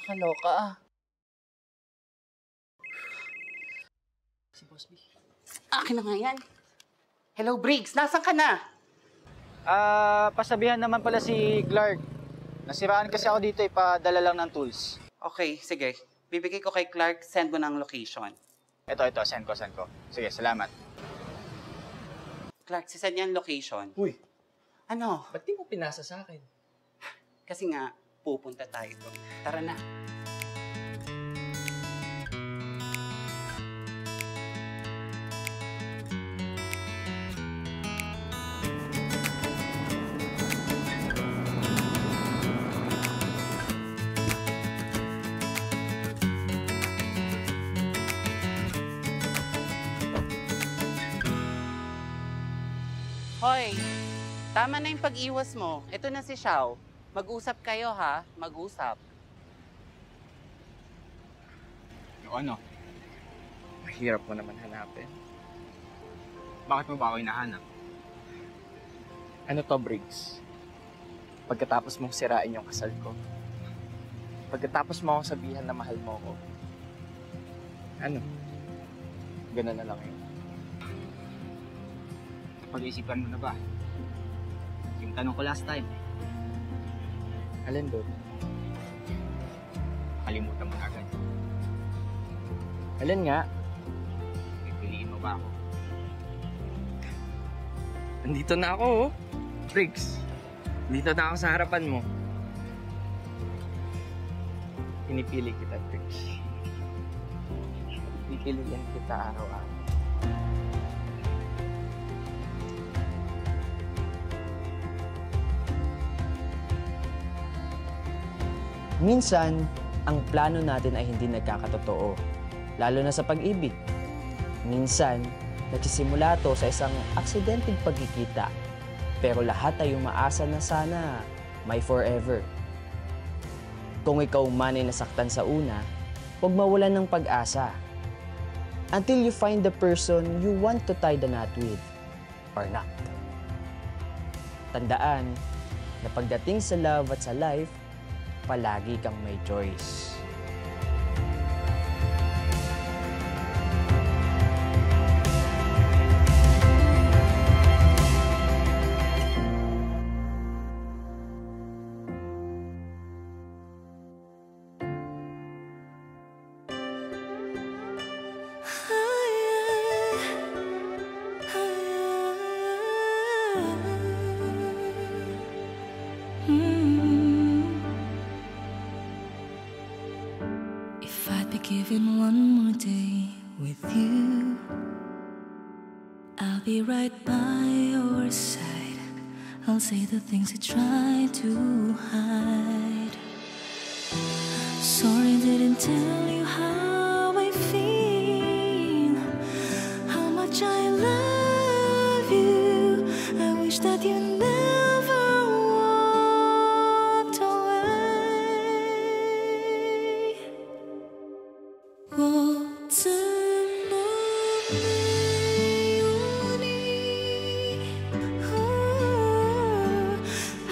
Kaloka ah. Si Boss B. Akin na nga yan. Hello, Briggs. Nasaan ka na? Pasabihan naman pala si Clark. Nasiraan kasi ako dito, ipadala lang ng tools. Okay, sige. Bibigay ko kay Clark, send mo ng location. Ito. Send ko. Sige, salamat. Clark, send niya ang location. Uy. Ano? Ba't di mo pinasa sa akin? Kasi nga, pupunta tayo ito. Tara na. Hoy, tama na yung pag-iwas mo. Ito na si Xiao. Mag-usap kayo, ha? Mag-usap. O ano? Mahirap mo naman hanapin. Bakit mo ba ako hinahanap? Ano to, Briggs? Pagkatapos mong sirain yung kasal ko, pagkatapos mo akong sabihan na mahal mo ko, ano? Ganun na lang yun. Napag-iisipan mo na ba? Yung tanong ko last time, alin doon? Kalimutan mo agad. Alin nga? Pipiliin mo ba ako? Andito na ako, oh. Briggs, andito na ako sa harapan mo. Pinipili kita, Briggs. Pipiliin kita araw-araw. Minsan, ang plano natin ay hindi nagkakatotoo, lalo na sa pag-ibig. Minsan, nagsisimula ito sa isang aksidenteng pagkikita, pero lahat ay umaasa na sana may forever. Kung ikaw man ay nasaktan sa una, huwag mawalan ng pag-asa. Until you find the person you want to tie the knot with, or not. Tandaan na pagdating sa love at sa life, palagi kang may choice. taking one more day with you. I'll be right by your side. I'll say the things I try to hide. Sorry, didn't tell you how I feel, how much I love you. I wish that you never walked away. How do I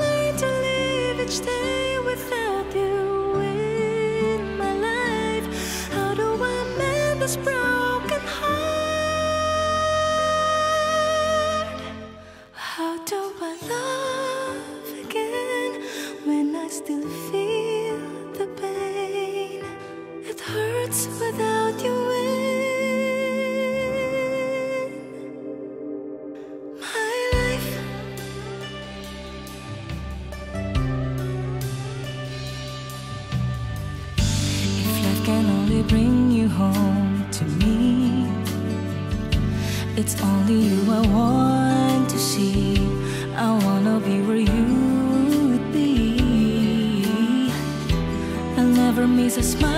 learn to live each day without you in my life? How do I mend this broken heart? How do I love again when I still feel the pain? It hurts without you in my life. If life can only bring you home to me, it's only you I want to see. I wanna be where you would be. I'll never miss a smile